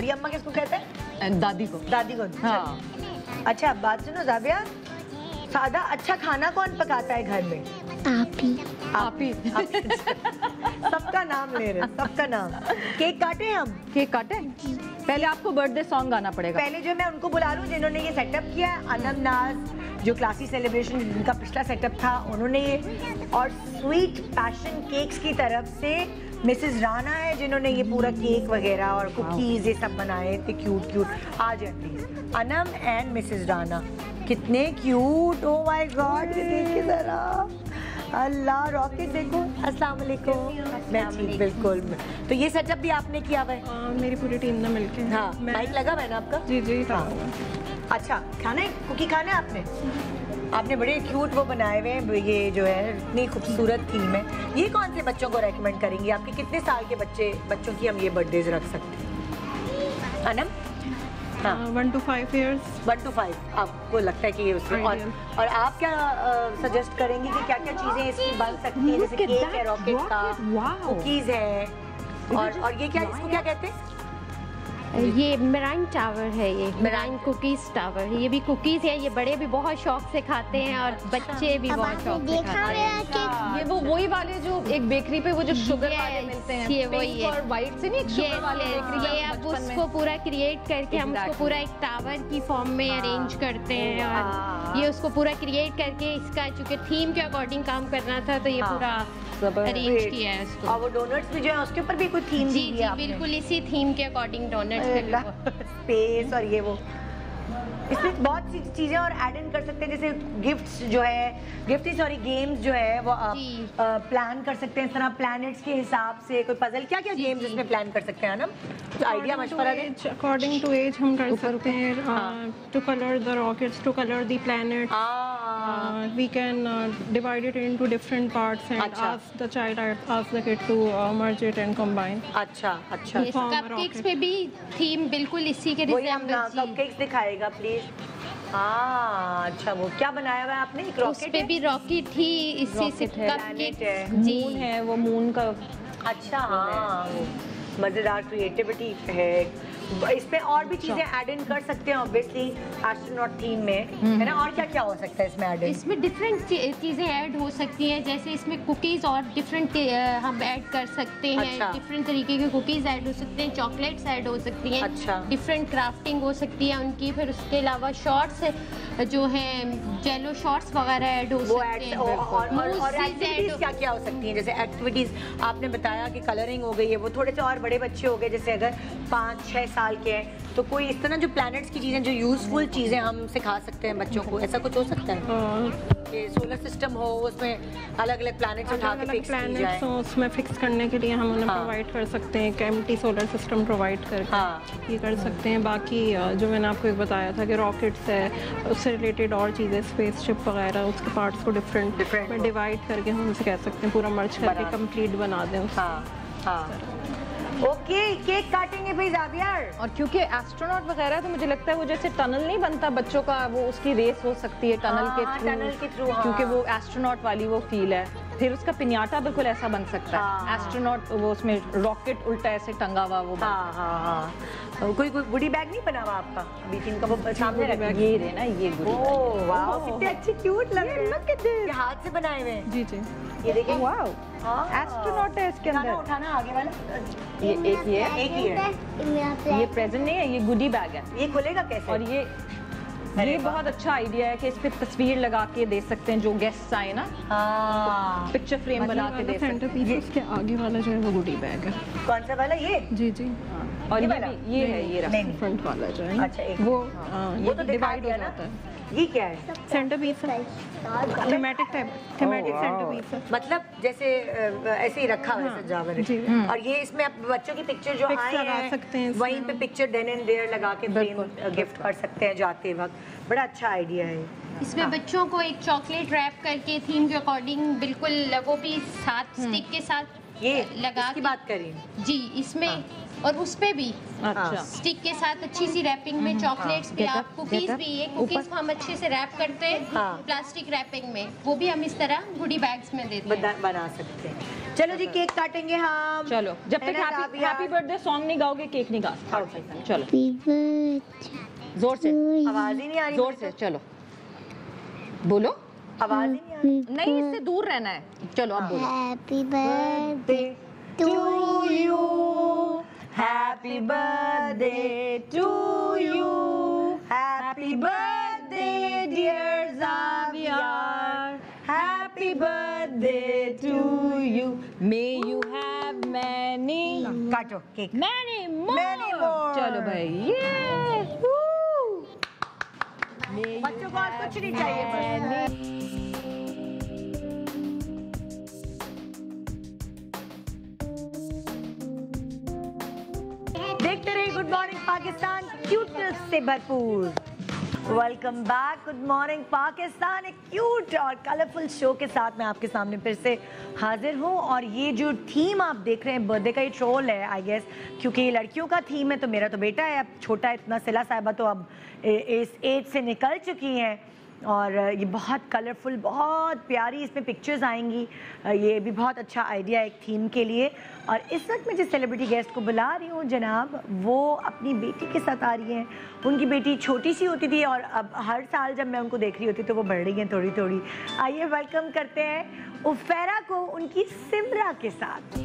डी अम्मा किसको कहते हैं? दादी को। दादी को, हाँ। अच्छा बात सुनो जाविया, सादा अच्छा खाना कौन पकाता है घर में? आप ही। आप ही सबका नाम ले रहे, सबका नाम। केक काटे हम? केक काटे। पहले आपको बर्थडे सॉन्ग गाना पड़ेगा। पहले जो मैं उनको बुला लूँ जिन्होंने ये सेटअप किया है, अनम नाज जो क्लासी सेलिब्रेशन जिनका पिछला सेटअप था उन्होंने ये, और स्वीट पैशन केक्स की तरफ से मिसेस राणा है जिन्होंने ये पूरा केक वगैरह और कुकीज़ ये सब बनाए थे, क्यूट क्यूट। आ जाती है अनम एंड मिसेस राणा, कितने क्यूट। ओ माय गॉड, देखिए जरा, अल्लाह, रॉकेट देखो। अस्सलाम वालेकुम। मैं ठीक, बिल्कुल। तो ये सेटअप भी आपने किया हुआ है? मेरी पूरी टीम ने मिलके। हाँ, माइक लगा हुआ है ना आपका? जी जी हाँ। अच्छा, खाना है, कुकी खाना है आपने? आपने बड़े क्यूट वो बनाए हुए हैं, ये जो है इतनी खूबसूरत थीम है। ये कौन से बच्चों को रेकमेंड करेंगी? आपके कितने साल के बच्चे बच्चों की हम ये बर्थडेज रख सकते हैं Anam? One two five years. One two five आपको लगता है कि ये उसमें, और, और आप क्या सजेस्ट करेंगी कि क्या क्या चीज़ें इसकी बन सकती हैं? जैसे केक है, रॉकेट का, कुकीज़ है, और और ये क्या, इसको क्या कहते हैं? ये मेराइन टावर है, ये मेराइन कुकीज टावर है। ये भी कुकीज है, ये बड़े भी बहुत शौक से खाते हैं और बच्चे भी बहुत शौक से खाते हैं। ये वो वही वाले जो एक बेकरी पे वो जो शुगर वाले मिलते हैं, ये वही है, और वाइट से नहीं शुगर वाले बेकरी। ये आप उसको पूरा क्रिएट करके हम उसको पूरा एक टावर की फॉर्म में अरेंज करते हैं, और ये उसको पूरा क्रिएट करके इसका चूँकि थीम के अकॉर्डिंग काम करना था तो ये पूरा अरेंज किया है उसको। और वो डोनट्स भी जो है उसके ऊपर भी कोई थीम? जी जी बिल्कुल, इसी थीम के अकॉर्डिंग डोनट स्पेस और ये वो, इसमें बहुत सी चीजें और ऐड इन कर सकते हैं, जैसे गिफ्ट्स जो है, गिफ्ट सॉरी गेम्स जो है वो आप प्लान कर सकते हैं इस तरह प्लैनेट्स के हिसाब से, कोई पजल, क्या क्या गेम्स इसमें प्लान कर सकते हैं अनम? आइडिया मशवरा दें। अकॉर्डिंग टू एज हम कर सकते हैं, to colour the rockets, to colour the planets, we can divide it into different parts and ask the child, ask the kid to merge it and combine. अच्छा अच्छा, cupcakes पे भी theme बिल्कुल इसी के रिसेम्बल। कपकेक्स दिखाएगा please. हाँ अच्छा, वो क्या बनाया हुआ आपने? एक रॉकेट पे भी रॉकेट ही इसी से कपकेक मून है, वो मून का। अच्छा हाँ, मजेदार क्रिएटिविटी है इसमें, और भी चीजें ऐड इन कर सकते हैं ऑब्वियसली एस्ट्रोनॉट थीम में, है ना? और क्या क्या हो सकता है इसमें ऐड? इसमें डिफरेंट चीजें ऐड हो सकती हैं, जैसे इसमें कुकीज और डिफरेंट हम ऐड कर सकते हैं, डिफरेंट तरीके के कुकीज ऐड हो सकते हैं, चॉकलेट्स ऐड हो सकती हैं, अच्छा डिफरेंट क्राफ्टिंग हो सकती है उनकी। फिर उसके अलावा शॉर्ट्स जो है, जेलो शॉर्ट्स वगैरह ऐड हो सकते हैं, और एक्टिविटीज क्या क्या हो सकती हैं? जैसे एक्टिविटीज आपने बताया कि कलरिंग हो गई है, वो थोड़े से और बड़े बच्चे हो गए, जैसे अगर पाँच छः साल के हैं तो कोई इस तरह जो प्लैनेट्स की चीज़ें, जो यूजफुल चीज़ें हम सिखा सकते हैं बच्चों को, ऐसा कुछ हो सकता है? सोलर सिस्टम हो, उसमें अलग अलग प्लैनेट्स उठा के फिक्स किए जाएं, तो उसमें फिक्स करने के लिए हम उन्हें प्रोवाइड कर सकते हैं, कैम्प्टी सोलर सिस्टम प्रोवाइड कर हाँ। ये कर सकते हैं। बाकी जो मैंने आपको एक बताया था कि रॉकेट्स है, उससे रिलेटेड और चीज़ें, स्पेसशिप वगैरह, उसके पार्ट्स को डिफरेंट डिफरेंट डिवाइड करके हम उनसे कह सकते हैं पूरा मर्ज करके कम्प्लीट बना दें। ओके, केक काटेंगे भाई जावियार। और क्योंकि एस्ट्रोनॉट वगैरह तो मुझे लगता है वो जैसे टनल नहीं बनता बच्चों का, वो उसकी रेस हो सकती है टनल के थ्रू, टनल के थ्रू, क्योंकि वो एस्ट्रोनॉट वाली वो फील है। फिर उसका पिन्याटा बिल्कुल ऐसा बन सकता है, एस्ट्रोनॉट वो उसमें रॉकेट उल्टा ऐसे टंगा हुआ वो। हाँ हाँ हाँ, कोई कोई वुडी बैग नहीं बना हुआ आपका अभी इनका वो सामने रखा है, ये ना ये ओह वाओ कितने अच्छे क्यूट लग रहे हैं, लुक एट दिस, हाथ से बनाए हुए हैं। जी जी ये देखिए वाओ एस्ट्रोनॉट है इसके अंदर, उठाना आगे वाला ये एक ही है, एक ही है, ये प्रेजेंट नहीं है, ये गुडी बैग है। ये खुलेगा कैसे? और ये ये बहुत अच्छा आइडिया है कि इस पे तस्वीर लगा के दे सकते हैं जो गेस्ट आए ना, हाँ पिक्चर फ्रेम बना के दे सकते हैं। इसके आगे वाला जो है वो गुडी बैग है। कौन सा वाला? ये जी जी और ये ये है, ये फ्रंट वाला जो है अच्छा एक वो वो तो डिवाइड हो जाता है। ये क्या है? सेंटर पीस है, thematic type, thematic centre piece है, मतलब जैसे ऐसे ही रखा हुआ है सजावट। और ये इसमें आप बच्चों की पिक्चर जो आए लगा सकते हैं, वहीं पे पिक्चर देन एंड देयर लगा के गिफ्ट कर सकते हैं जाते वक्त। बड़ा अच्छा आइडिया है। इसमें बच्चों को एक चॉकलेट रैप करके थीम के अकॉर्डिंग बिल्कुल लोगों भी साथ स्टिक के साथ ये लगा की बात करें जी इसमें, और उसपे भी अच्छा स्टिक के साथ अच्छी सी रैपिंग में चॉकलेट्स भी, आप कुकीज भी, ये कुकीज हम अच्छे से रैप करते हैं प्लास्टिक रैपिंग में, वो भी हम इस तरह गुडी बैग्स में देते हैं, बना सकते हैं। चलो जी केक काटेंगे हम। चलो जब तक हैप्पी बर्थडे सॉन्ग नहीं गाओगे केक नहीं गा सकते। चलो जोर से, आवाज ही नहीं आ रही, जोर से चलो बोलो, आवाज ही नहीं आ रही, नहीं इससे दूर रहना है। चलो अब बोलो। Happy birthday to you, happy birthday to you, happy birthday dear Xavier, happy birthday to you, may you have many, काटो केक, मैनी मोर। चलो भाई ये बच्चों को और कुछ नहीं चाहिए बस। देखते रहिए गुड मॉर्निंग पाकिस्तान, क्यूटनेस से भरपूर। Welcome back, good morning Pakistan एक क्यूट और कलरफुल शो के साथ मैं आपके सामने फिर से हाजिर हूँ। और ये जो थीम आप देख रहे हैं बर्थडे का, ये ट्रोल है आई गेस, क्योंकि ये लड़कियों का थीम है। तो मेरा तो बेटा है, अब छोटा इतना, सिला साहिबा तो अब इस एज से निकल चुकी हैं, और ये बहुत कलरफुल बहुत प्यारी इसमें पिक्चर्स आएंगी। ये भी बहुत अच्छा आइडिया है एक थीम के लिए। और इस वक्त मैं जिस सेलिब्रिटी गेस्ट को बुला रही हूँ जनाब, वो अपनी बेटी के साथ आ रही हैं। उनकी बेटी छोटी सी होती थी और अब हर साल जब मैं उनको देख रही होती तो वो बढ़ रही हैं थोड़ी थोड़ी। आइए वेलकम करते हैं उफेरा को उनकी सिमरा के साथ।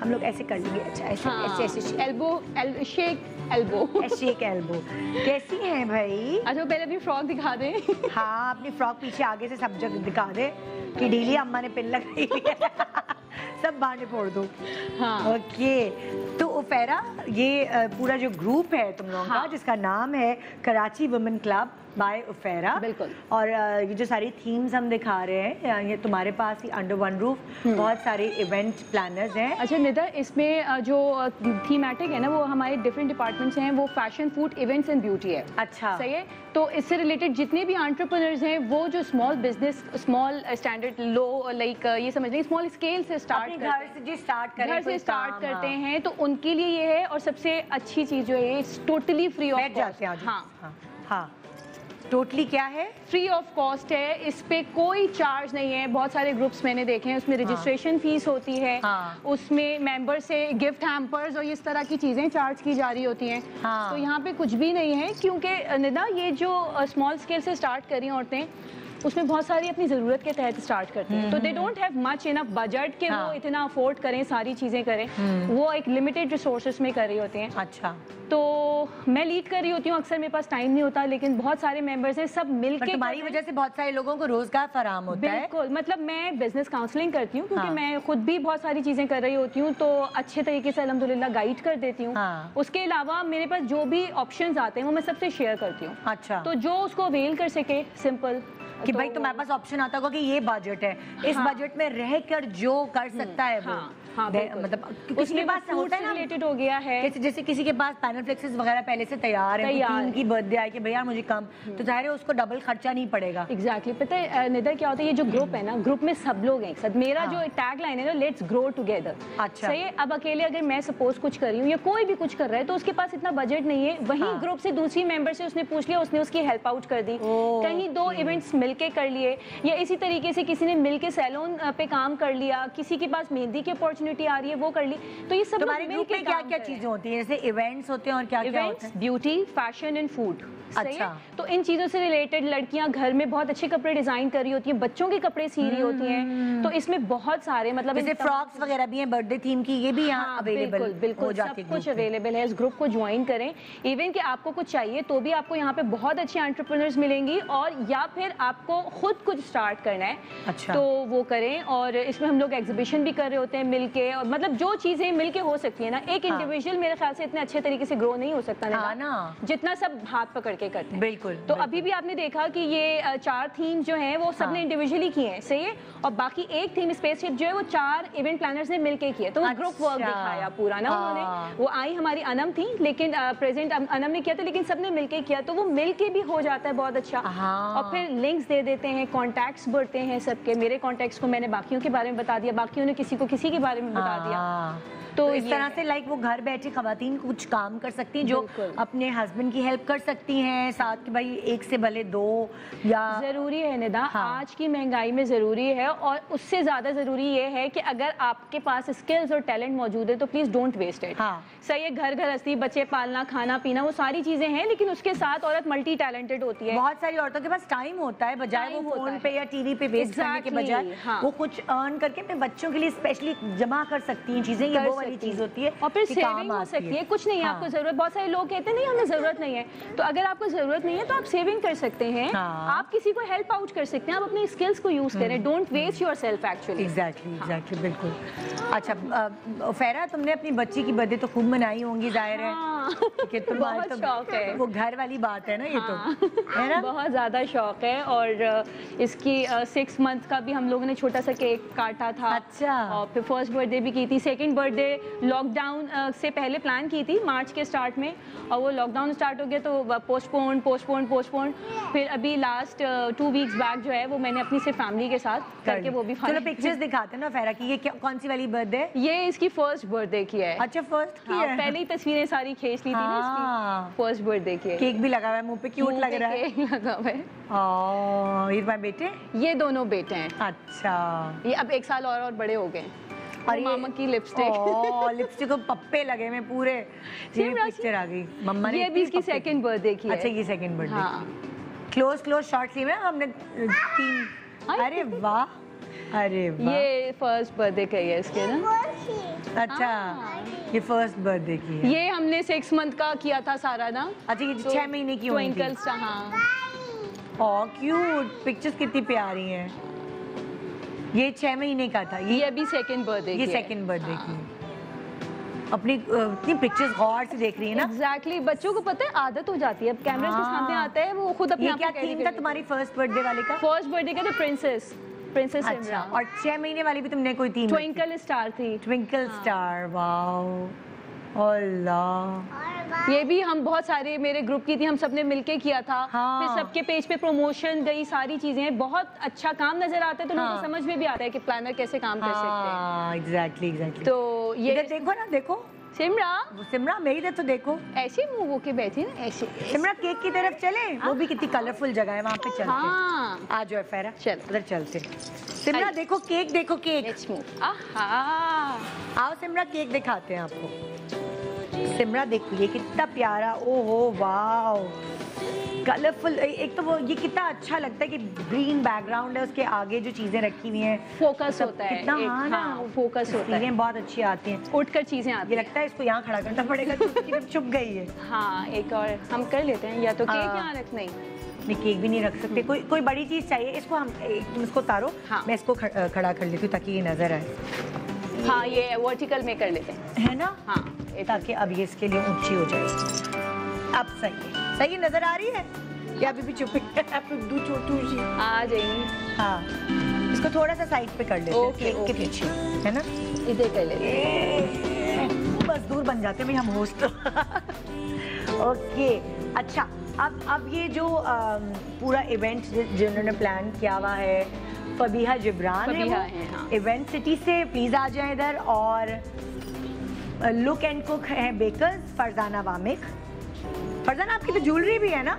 हम लोग ऐसे कर लेंगे, अच्छा ऐसे हाँ। ऐसे ऐसे एल्बो एल, शेक एल्बो शेक एल्बो। कैसी हैं भाई? अच्छा पहले अपनी फ्रॉक दिखा दे। हाँ अपनी फ्रॉक पीछे आगे से सब जगह दिखा दे कि ढीली अम्मा ने पिन लगाई सब बाहर फोड़ दो। हाँ ओके, तो उफेरा ये पूरा जो ग्रुप है तुम लोगों का, जिसका नाम है कराची वुमेन क्लब बाय उफेरा, बिल्कुल। और ये जो सारी थीम्स हम दिखा रहे हैं ये तुम्हारे पास ही अंडर वन रूफ बहुत सारे इवेंट प्लानर्स हैं। अच्छा निदा, इसमें जो थीमेटिक है ना वो हमारे डिफरेंट डिपार्टमेंट्स हैं, वो fashion, food, events and beauty है। अच्छा सही है। तो इससे रिलेटेड जितने भी एंटरप्रेन्योर्स हैं वो जो small business, small standard, low like ये समझ लें स्मॉल स्केल से स्टार्ट घर से जी स्टार्ट करें घर से स्टार्ट करते हैं, तो उनके लिए ये है। और सबसे अच्छी चीज जो है it's totally free of cost. हाँ हाँ टोटली क्या है? फ्री ऑफ कॉस्ट है, इस पे कोई चार्ज नहीं है। बहुत सारे ग्रुप्स मैंने देखे हैं उसमें रजिस्ट्रेशन हाँ। फीस होती है हाँ। उसमें मेंबर से गिफ्ट हैम्पर्स और इस तरह की चीजें चार्ज की जा रही होती हैं हाँ। तो यहाँ पे कुछ भी नहीं है, क्योंकि निदा ये जो स्मॉल स्केल से स्टार्ट करी औरतें उसमें बहुत सारी अपनी ज़रूरत के तहत स्टार्ट करती हैं, तो they don't have much enough budget के हाँ। वो इतना अफोर्ड करें सारी चीज़ें करें, वो एक लिमिटेड रिसोर्सेज में कर रही होती हैं। अच्छा तो मैं लीड कर रही होती हूँ, अक्सर मेरे पास टाइम नहीं होता, लेकिन बहुत सारे मेंबर्स हैं सब मिलकर, तुम्हारी वजह से बहुत सारे लोगों को रोजगार फराहम होता है। बिल्कुल, मतलब मैं बिजनेस काउंसलिंग करती हूँ क्योंकि मैं खुद भी बहुत सारी चीज़ें कर रही होती हूँ, तो अच्छे तरीके से अल्हम्दुलिल्लाह गाइड कर देती हूँ। उसके अलावा मेरे पास जो भी ऑप्शन आते हैं वो मैं सबसे शेयर करती हूँ। अच्छा तो जो उसको अवेल कर सके सिंपल कि तो भाई तुम्हारे पास ऑप्शन आता होगा कि ये बजट है, इस हाँ, बजट में रहकर जो कर सकता हाँ, है वो हाँ, हाँ, मतलब उसके बाद फूड से रिलेटेड हो गया है, जैसे किसी के पास पैनल फ्लेक्सेस वगैरह पहले से तैयार है, उनकी बर्थडे आए कि भैया मुझे कम, तो जाहिर है उसको डबल खर्चा नहीं पड़ेगा। एग्जैक्टली, पता है निदर क्या होता है, ये जो ग्रुप है ना, ग्रुप में सब लोग हैं एक साथ। मेरा जो टैग लाइन है ना, लेट्स ग्रो टुगेदर। अच्छा, सही है। अब अकेले अगर मैं सपोज कुछ कर रही हूँ या कोई भी कुछ कर रहा है तो उसके पास इतना बजट नहीं है, वहीं ग्रुप से दूसरी मेंबर से उसने पूछ लिया, उसने उसकी हेल्प आउट कर दी, कहीं दो इवेंट्स मिलके कर लिए, या इसी तरीके से किसी ने मिलके सैलून पे काम कर लिया, किसी के पास मेहंदी की अपॉर्चुनिटी आ रही है वो कर ली। तो ये सब हमारे ग्रुप में क्या क्या चीजें होती है, जैसे इवेंट्स होते हैं और क्या क्या होते हैं? Beauty, fashion and food. अच्छा, तो इन चीजों से रिलेटेड लड़कियां घर में बहुत अच्छे कपड़े डिजाइन कर रही होती हैं, बच्चों के कपड़े सी रही होती हैं, तो इसमें बहुत सारे मतलब जैसे फ्रॉक्स वगैरह भी हैं बर्थडे थीम की, ये भी यहाँ अवेलेबल, बिल्कुल सब कुछ अवेलेबल है। इस ग्रुप को ज्वाइन करें, इवन कि आपको कुछ चाहिए तो भी आपको यहाँ पे बहुत अच्छे एंटरप्रेन्योर्स मिलेंगी, और या फिर आपको खुद कुछ स्टार्ट करना है अच्छा, तो वो करें। और इसमें हम लोग एग्जीबिशन भी कर रहे होते हैं मिलके, और मतलब जो चीजें मिलके हो सकती है ना, एक इंडिविजुअल मेरे ख्याल से इतने अच्छे तरीके से ग्रो नहीं हो सकता ना जितना सब हाथ पकड़ के करते हैं। बिल्कुल, तो बिल्कुल। अभी भी आपने देखा कि ये चार थीम जो है वो सबने इंडिविजुअली किए हैं, सही है, और बाकी एक थीम स्पेसशिप जो है वो चार इवेंट प्लानर्स ने मिलके किया, तो ग्रुप वर्क दिखाया पूरा ना उन्होंने। वो आई हमारी अनम थी, लेकिन प्रेजेंट अनम ने किया था, लेकिन सबने मिलके किया, तो वो मिलके भी हो जाता है बहुत अच्छा। और फिर लिंक्स दे देते हैं, कॉन्टैक्ट्स बढ़ते हैं सबके। मेरे कॉन्टैक्ट्स को मैंने बाकियों के बारे में बता दिया, बाकियों ने किसी को किसी के बारे में बता दिया, तो, तो इस तरह से लाइक वो घर बैठे खवातीन कुछ काम कर सकती हैं, जो अपने हस्बैंड की हेल्प कर सकती हैं साथ के, भाई एक से भले दो, या जरूरी है निदा। हाँ, आज की महंगाई में जरूरी है, और उससे ज्यादा जरूरी ये है कि अगर आपके पास स्किल्स और टैलेंट मौजूद है तो प्लीज डोंट वेस्ट इट। सही है, घर गृहस्थी, बच्चे पालना, खाना पीना, वो सारी चीजें हैं, लेकिन उसके साथ औरत मल्टी टैलेंटेड होती है। बहुत सारी औरतों के पास टाइम होता है, बजाय वो फोन पे या टीवी पे वेस्ट करने के बजाय वो कुछ अर्न करके अपने बच्चों के लिए स्पेशली जमा कर सकती हैं चीजें, ये वो चीज होती है। और फिर सेविंग हो सकती है, कुछ नहीं है। हाँ, आपको जरूरत, बहुत सारे लोग कहते हैं नहीं हमें जरूरत नहीं है, तो अगर आपको जरूरत नहीं है तो आप सेविंग कर सकते हैं। हाँ, आप किसी को हेल्प आउट कर सकते हैं, आप अपने स्किल्स को यूज करें, don't waste yourself actually. Exactly, exactly, बिल्कुल। अच्छा फेरा, तुमने अपनी बच्ची की बर्थडे तो खूब मनाई होंगी, जाहिर है कि तुम्हारे तो वो घर वाली बात है ना, ये तो है ना, बहुत ज्यादा शौक है। और इसकी सिक्स मंथ का भी हम लोगों ने छोटा सा केक काटा था। अच्छा, और फिर फर्स्ट बर्थडे भी की थी, सेकेंड बर्थडे लॉकडाउन से पहले प्लान की थी मार्च के स्टार्ट में, और वो लॉकडाउन स्टार्ट हो गया तो पोस्टपोन पोस्टपोन पोस्टपोन फिर अभी लास्ट टू वीक्स बैक जो है वो मैंने अपनी से फैमिली के साथ करके वो भी। चलो पिक्चर्स दिखाते हैं ना फेरा की, ये कौन सी वाली बर्थडे? ये इसकी फर्स्ट बर्थडे की है। अच्छा, फर्स्ट की है, पहले ही तस्वीरें सारी खींच ली थी ना इसकी, फर्स्ट बर्थडे की है। केक भी लगा हुआ है मुंह पे, क्यूट लग रहा है, केक लगा हुआ है। और ये मेरे बेटे, ये दोनों बेटे हैं। अच्छा, ये अब एक साल और और बड़े हो गए। और मामा की लिपस्टिक, ओ, लिपस्टिक को पप्पे लगे में पूरे, ये पिक्चर आ गई मम्मा ने। ये भी इसकी सेकंड बर्थडे की है। अच्छा, ये सेकंड बर्थडे। हाँ, क्लोज क्लोज शॉट ली में हमने तीन। अरे वाह, अरे वाह, ये फर्स्ट बर्थडे का है इसके ना। अच्छा, ये फर्स्ट बर्थडे की है। ये हमने सिक्स मंथ का किया था सारा ना। अच्छा, ये छह महीने की हुई थी। हाँ, क्यूट, पिक्चर्स कितनी प्यारी हैं। ये छह महीने का था, ये अभी सेकंड बर्थडे, ये सेकंड बर्थडे की। अपनी अपनी पिक्चर्स गौर से देख रही है ना। एग्जैक्टली, exactly, बच्चों को पता है आदत हो जाती है, अब कैमरा के सामने आता है वो खुद अपने। ये क्या थीम था तुम्हारी फर्स्ट बर्थडे वाले का? फर्स्ट बर्थडे का था प्रिंसेस, प्रिंसेस। अच्छा, और छह महीने वाली भी तुमने कोई थीम? ट्विंकल स्टार थी। Twinkle star, wow. अल्लाह, ये भी हम बहुत सारे मेरे ग्रुप की थी, हम सबने मिलके किया था। हाँ, फिर सबके पेज पे प्रमोशन गई, सारी चीजें, बहुत अच्छा काम नजर आता है, तो हाँ, लोगों को समझ में भी आता है कि प्लानर कैसे काम हाँ, कर सकते हैं। Exactly, exactly. तो ये देखो ना, देखो सिमरा, सिमरा मेरी तरफ तो देखो, ऐसे मुँह वो के बैठी ना ऐसे। सिमरा, केक की तरफ चले, वो भी कितनी कलरफुल जगह है, वहाँ पे चलते हैं। आ जाओ फेरा, चल उधर चलते। सिमरा देखो केक, देखो केक। आओ सिमरा, केक दिखाते हैं आपको। सिमरा देखो ये कितना प्यारा, ओहो वाओ, कलरफुल। एक तो वो ये कितना अच्छा लगता है कि ग्रीन बैकग्राउंड है, उसके आगे जो चीजें रखी हुई हैं, फोकस होता है कितना। हाँ ना, फोकस होता है, बहुत अच्छी आती हैं, उठकर चीजें आती हैं। लगता है इसको यहाँ खड़ा करना पड़ेगा, छुप गई है। हाँ, एक और हम कर लेते हैं, या तो केक यहाँ रख, नहीं केक भी नहीं रख सकते, कोई कोई बड़ी चीज चाहिए इसको। हम तुम इसको उतारो, मैं इसको खड़ा कर लेती हूँ ताकि ये नजर आए। हाँ, ये वर्टिकल में कर लेते हैं, है ना। हाँ, ताकि अब ये इसके लिए ऊंची हो जाए। अब सही है, सही नजर आ रही है या अभी भी चुप है? आ जाएंगी। हाँ, इसको थोड़ा सा साइड पे कर लेते हैं, केक के पीछे, है ना, इधर कर लेते हैं, बस दूर बन जाते हैं हम होस्ट। ओके अच्छा, अब अब ये जो पूरा इवेंट जिन्होंने प्लान किया हुआ है, फबीहा जिब्रान है, इवेंट सिटी से, प्लीज आ जाए इधर। और लुक एंड कुक है बेकर्स, फरजाना वामिक। फरजाना आपकी तो ज्वेलरी भी है ना?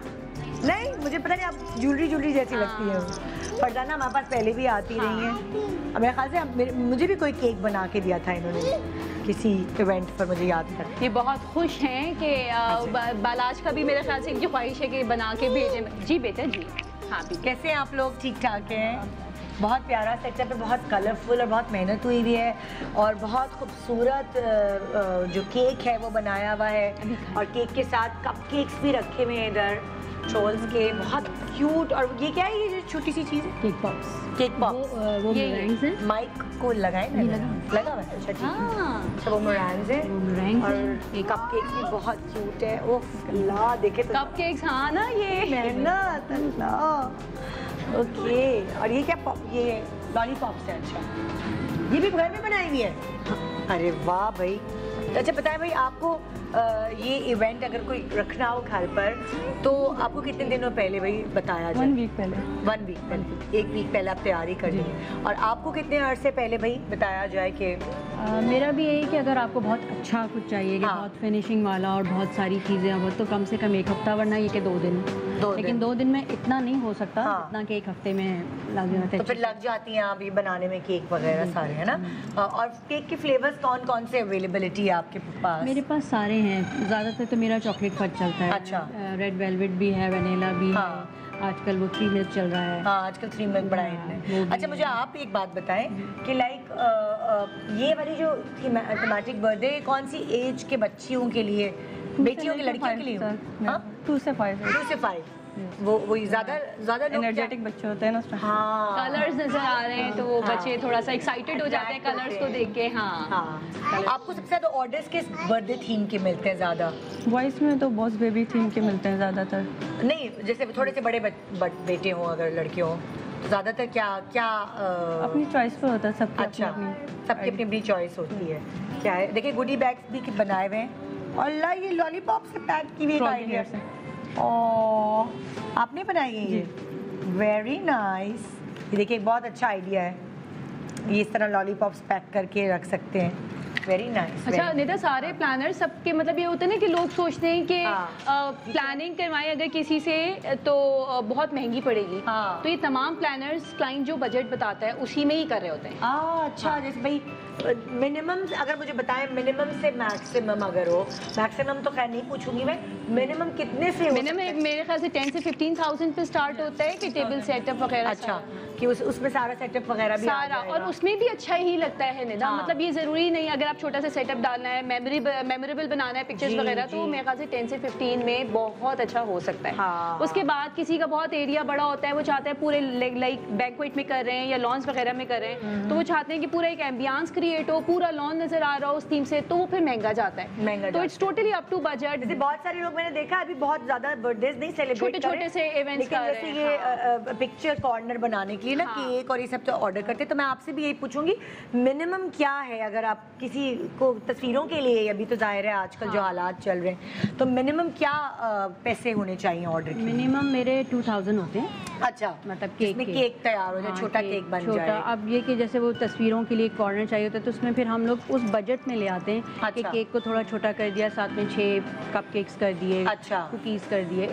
नहीं, मुझे पता नहीं, आप ज्वेलरी ज्वेलरी जैसी लगती है। फरजाना हमारे पास पहले भी आती रही हैं, मेरे ख्याल से मुझे भी कोई केक बना के दिया था इन्होंने किसी इवेंट पर, मुझे याद है। ये बहुत खुश हैं कि बालाज का भी मेरे ख्याल से इनकी ख्वाहिश है कि बना के भेजें। जी बेटा जी, हाँ। कैसे हैं आप लोग? ठीक ठाक हैं। बहुत प्यारा सेटअप है, बहुत कलरफुल और बहुत मेहनत हुई भी है, और बहुत खूबसूरत जो केक है वो बनाया हुआ है, और केक के साथ कपकेक्स भी रखे हुए हैं इधर, चोल्स के, बहुत क्यूट। और ये क्या है, ये जो छोटी सी चीज़ है? Cake pops. केक पॉप्स वो, वो मोरैंग्स हैं। माइक को लगाए ना, लगा हुआ है, अच्छा, वो मोरैंग्स हैं, और कपकेक्स भी बहुत क्यूट है। ओह अल्लाह, देखे तो कपकेक्स, हाँ ना, ये मेहनत, अल्लाह। ओके, और ये क्या पॉप, ये लॉलीपॉप्स है, अच्छा, ये भी घर में बनाई हुई है, अरे वाह भाई। अच्छा पता है भाई आपको आ, ये इवेंट अगर कोई रखना हो घर पर तो आपको कितने दिनों पहले भाई बताया जाए? वन वीक पहले, वन वीक पहले, एक वीक पहले आप तैयारी कर लीजिए। और आपको कितने अर्से पहले भाई बताया जाए कि आ, मेरा भी यही कि अगर आपको बहुत अच्छा कुछ चाहिए, हाँ, बहुत फिनिशिंग वाला और बहुत सारी चीज़ें हो तो कम से कम एक हफ्ता, वरना ये कि दो दिन, दो लेकिन दिन। दो दिन में इतना नहीं हो सकता, हाँ, इतना कि एक हफ्ते में लग जाता है। तो फिर लग जाती हैं आप ये बनाने में केक वगैरह सारे, है ना? और केक के फ्लेवर्स कौन कौन से अवेलेबिलिटी है आपके पास? मेरे पास सारे हैं, ज़्यादातर तो मेरा चॉकलेट पर चलता है, अच्छा, रेड वेलवेट भी है, वनीला भी, हाँ, है, आजकल वो थ्री मिल्क चल रहा है, हाँ, आजकल थ्री मिल्क बड़ा है। अच्छा मुझे आप एक बात बताएं कि लाइक ये वाली जो थीमेटिक बर्थडे कौन सी एज के बच्चियों के लिए, बेटियों के, लड़कियों के लिए? हाँ, टू से फाइव, टू से फाइव वो वो ज़्यादा ज़्यादा एनर्जेटिक बच्चे होते हैं ना उसमें, हाँ, कलर्स नजर आ रहे हैं तो वो बच्चे थोड़ा सा एक्साइटेड हो जाते हैं कलर्स को देख के, हाँ, हाँ। आपको सबसे ज़्यादा ऑर्डर्स किस बर्थडे थीम के मिलते हैं? ज़्यादा वॉइस में तो बॉस बेबी थीम के मिलते हैं ज़्यादातर, नहीं जैसे थोड़े से बड़े बेटे हों अगर लड़के हों तो ज़्यादातर क्या क्या अपनी चॉइस पर होता है सबका, अच्छा, सबकी अपनी अपनी चॉइस होती है, क्या है। देखिए गुडी बैग्स भी बनाए हुए हैं, और ये लॉलीपॉप से पैक की हुई आइडिया से, ओ आपने बनाई है ये, वेरी नाइस। ये देखिए एक बहुत अच्छा आइडिया है, ये इस तरह लॉलीपॉप्स पैक करके रख सकते हैं, वेरी नाइस। अच्छा निदा, सारे प्लानर सबके मतलब ये होते हैं ना कि लोग सोचते हैं कि प्लानिंग करवाएं अगर किसी से तो बहुत महंगी पड़ेगी, हाँ, तो ये तमाम प्लानर्स क्लाइंट जो बजट बताता है उसी में ही कर रहे होते हैं। आ, अच्छा, हाँ, जैसे भाई मिनिमम अगर मुझे बताएं, मिनिमम से मैक्सिमम अगर हो, मैक्सिमम तो खैर नहीं पूछूंगी मैं, मिनिमम कितने से? मिनिमम मेरे ख्याल से टेन से फिफ्टीन थाउजेंड पे स्टार्ट होता है कि टेबल सेटअप वगैरह, अच्छा, कि उस उसमें सारा सेटअप वगैरह भी सारा, और उसमें भी अच्छा ही लगता है निदा, हाँ, मतलब ये जरूरी नहीं अगर आप छोटा सा सेटअप डालना है, मेमोरी मेमोरेबल बनाना है पिक्चर्स वगैरह, तो मेरे ख्याल से टेन से फिफ्टीन में बहुत अच्छा हो सकता है, हाँ। उसके बाद किसी का बहुत एरिया बड़ा होता है, वो चाहता है पूरे लाइक बैंक्वेट में कर रहे हैं या लॉन्स वगैरह में कर रहे हैं, तो वो चाहते हैं कि पूरा एक एम्बियंस क्रिएट हो, पूरा लॉन नजर आ रहा हो उस थीम से, तो वो फिर महंगा जाता है, महंगा, तो it's totally up to budget. बहुत सारे लोग मैंने देखा अभी बहुत ज्यादा बर्थडे नहीं सेलिब्रेट, छोटे छोटे से इवेंट्स कर रहे हैं, पिक्चर कॉर्नर बनाने के ना, हाँ, केक और ये सब तो ऑर्डर करते। तो मैं आपसे भी यही पूछूंगी मिनिमम क्या है अगर आप किसी को तस्वीरों के लिए, अभी तो जाहिर है आजकल, हाँ, जो हालात चल रहे हैं, तो मिनिमम क्या पैसे होने चाहिए ऑर्डर के? मिनिमम मेरे टू थाउजेंड होते हैं, अच्छा, मतलब केक में केक तैयार हो जाए, हाँ, छोटा केक, केक बन छोटा जाए। अब ये कि जैसे वो तस्वीरों के लिए कॉर्नर चाहिए होता है तो उसमें फिर हम लोग उस बजट में ले आते हैं कि केक को थोड़ा छोटा कर दिया, साथ में छह कप केक्स कर दिए, अच्छा, कुकीज कर दिए,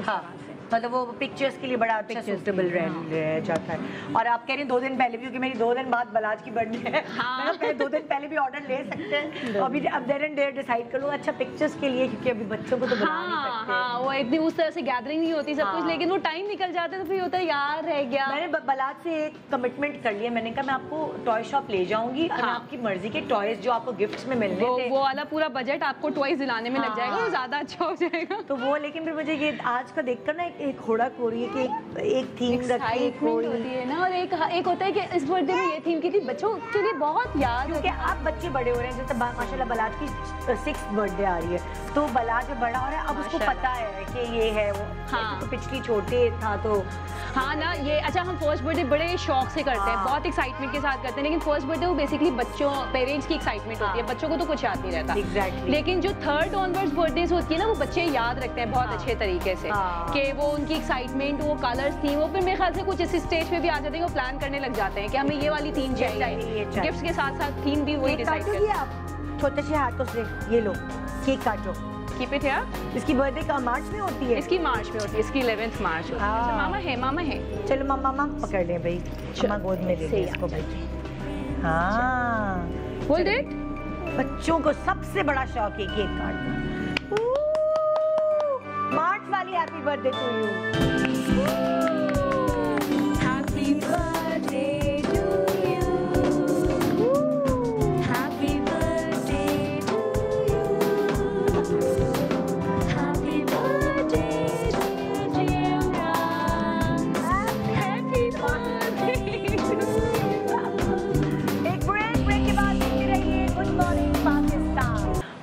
मतलब वो पिक्चर्स के लिए बड़ा अच्छा सूटेबल रह, हाँ, रह जाता है। और आप कह रहे हैं दो दिन पहले भी, क्योंकि मेरी दो दिन बाद बलाज की बर्थडे है, हाँ, मैं दो दिन पहले भी ऑर्डर ले सकते हैं, अभी अब देर एंड देर डिसाइड कर लूँ, अच्छा पिक्चर्स के लिए, क्योंकि अभी बच्चों को तो बना, हाँ, नहीं सकते, हाँ, वो इतनी उस तरह से गैदरिंग नहीं होती सब, हाँ, कुछ, लेकिन वो टाइम निकल जाता है तो फिर होता है यार रह गया। मैंने बलाज से एक कमिटमेंट कर लिया, मैंने कहा मैं आपको टॉय शॉप ले जाऊँगी और आपकी मर्जी के टॉयज जो आपको गिफ्ट में मिलने थे, वो वाला पूरा बजट आपको टॉयज दिलाने में लग जाएगा, ज़्यादा अच्छा हो जाएगा, तो वो। लेकिन फिर मुझे ये आज का देख कर ना एक होड़क हो रही है कि एक थीम होती है ना, और एक एक होता है कि इस बर्थडे में ये थीम की थी, बच्चों के लिए बहुत याद हो। आप बच्चे बड़े हो रहे हैं, जैसे माशाल्लाह बलाज की सिक्स्थ बर्थडे आ रही है, तो बलाज बड़ा हो रहा है, अब उसको पता है कि ये है वो। हाँ, तो पिछली छोटे था तो हाँ ना ये। अच्छा, हम फर्स्ट बर्थडे बड़े शौक से करते हैं, बहुत एक्साइटमेंट के साथ करते हैं, लेकिन फर्स्ट बर्थडे वो बेसिकली बच्चों पेरेंट्स की एक्साइटमेंट होती है, बच्चों को तो कुछ याद नहीं रहता। exactly. लेकिन जो थर्ड ऑनवर्ड्स बर्थडेज होती है ना, वो बच्चे याद रखते हैं बहुत अच्छे तरीके से कि वो उनकी एक्साइटमेंट, वो कलर्स थी वो, फिर मेरे ख्याल से कुछ इस स्टेज पे भी आ जाते हैं, वो प्लान करने लग जाते हैं कि हमें ये वाली थीम चाहिए, गिफ्ट्स के साथ साथ थीम भी वही डिसाइड करते हैं। आप छोटे से हाथों से ये लो केक काटो। इसकी बर्थडे का मार्च में होती है, इसकी मार्च में होती है, इसकी इलेवेंथ मार्च होती है। अच्छा, मामा है, मामा है, चलो मामा मामा पकड़ ले भाई, मामा गोद में ले ले इसको भाई। हाँ, होल्ड इट। बच्चों को सबसे बड़ा शौक है केक काटना। मार्च वाली happy birthday to you, happy birthday.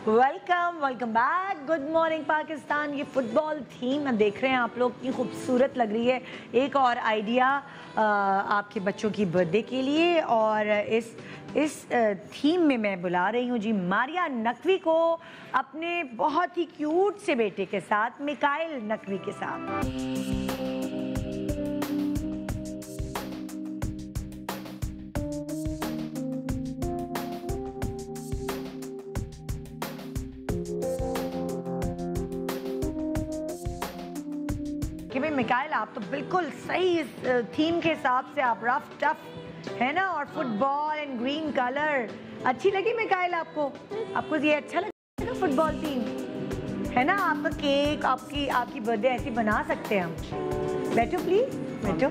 Welcome welcome back, good morning Pakistan. ये फुटबॉल थीम देख रहे हैं आप लोग, की खूबसूरत लग रही है। एक और आइडिया आपके बच्चों की बर्थडे के लिए, और इस इस थीम में मैं बुला रही हूँ जी मारिया नकवी को अपने बहुत ही क्यूट से बेटे के साथ, मिकाइल नकवी के साथ। मिकाइल, आप तो बिल्कुल सही इस थीम के हिसाब से आप रफ टफ है ना, और फुटबॉल एंड ग्रीन कलर अच्छी लगी मिकाइल आपको। आपको ये अच्छा लगा फुटबॉल थीम है ना, आपका केक, आपकी आपकी बर्थडे ऐसी बना सकते हैं हम। बैठो प्लीज, बैठो।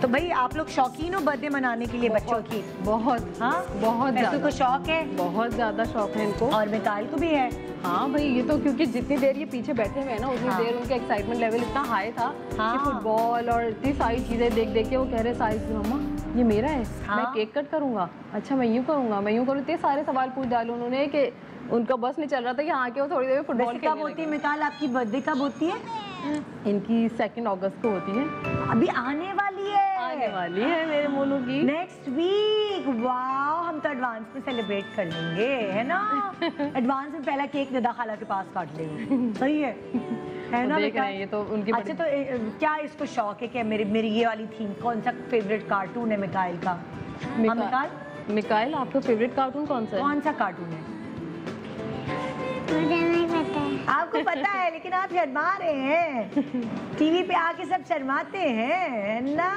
तो भाई आप लोग शौकीन हो बर्थडे मनाने के लिए बच्चों की? बहुत। हाँ, बहुत बच्चों को शौक है, बहुत ज्यादा शौक है इनको, और मिकाइल को भी है। हाँ भाई, ये तो क्योंकि जितनी देर ये पीछे बैठे हुए हैं ना, उतनी हाँ। देर उनका एक्साइटमेंट लेवल इतना हाई था हाँ। कि फुटबॉल और इतनी सारी चीजें देख देख के वो कह रहे साइज मम्मा ये मेरा है, हाँ। मैं केक कट करूंगा, अच्छा मैं यूँ करूंगा, मैं यूँ करूँ, इतने सारे सवाल पूछ डाले उन्होंने कि उनका बस नहीं चल रहा था कि हाँ के वो थोड़ी देर में फुटबॉल। कब होती है मिकाइल आपकी बर्थडे, कब होती है? इनकी सेकेंड अगस्त को होती है, अभी आने वाली है, आने वाली है मेरे मोनू की नेक्स्ट वीक। वाओ, हम तो एडवांस में सेलिब्रेट कर लेंगे है ना, एडवांस में पहला केक निदा खाला के पास काट लेंगे। सही है है ना, देख रहे हैं ये तो उनकी। अच्छा तो ए, क्या इसको शौक है कि मेरी मेरी ये वाली थीम? कौन सा फेवरेट कार्टून है मिकाइल का? मिकाइल, मिकाइल आपका फेवरेट कार्टून कौन सा है? कौन सा कार्टून है? मुझे नहीं पता है। आपको पता है लेकिन आप शर्मा रहे हैं, टीवी पे आके सब शर्माते हैं ना।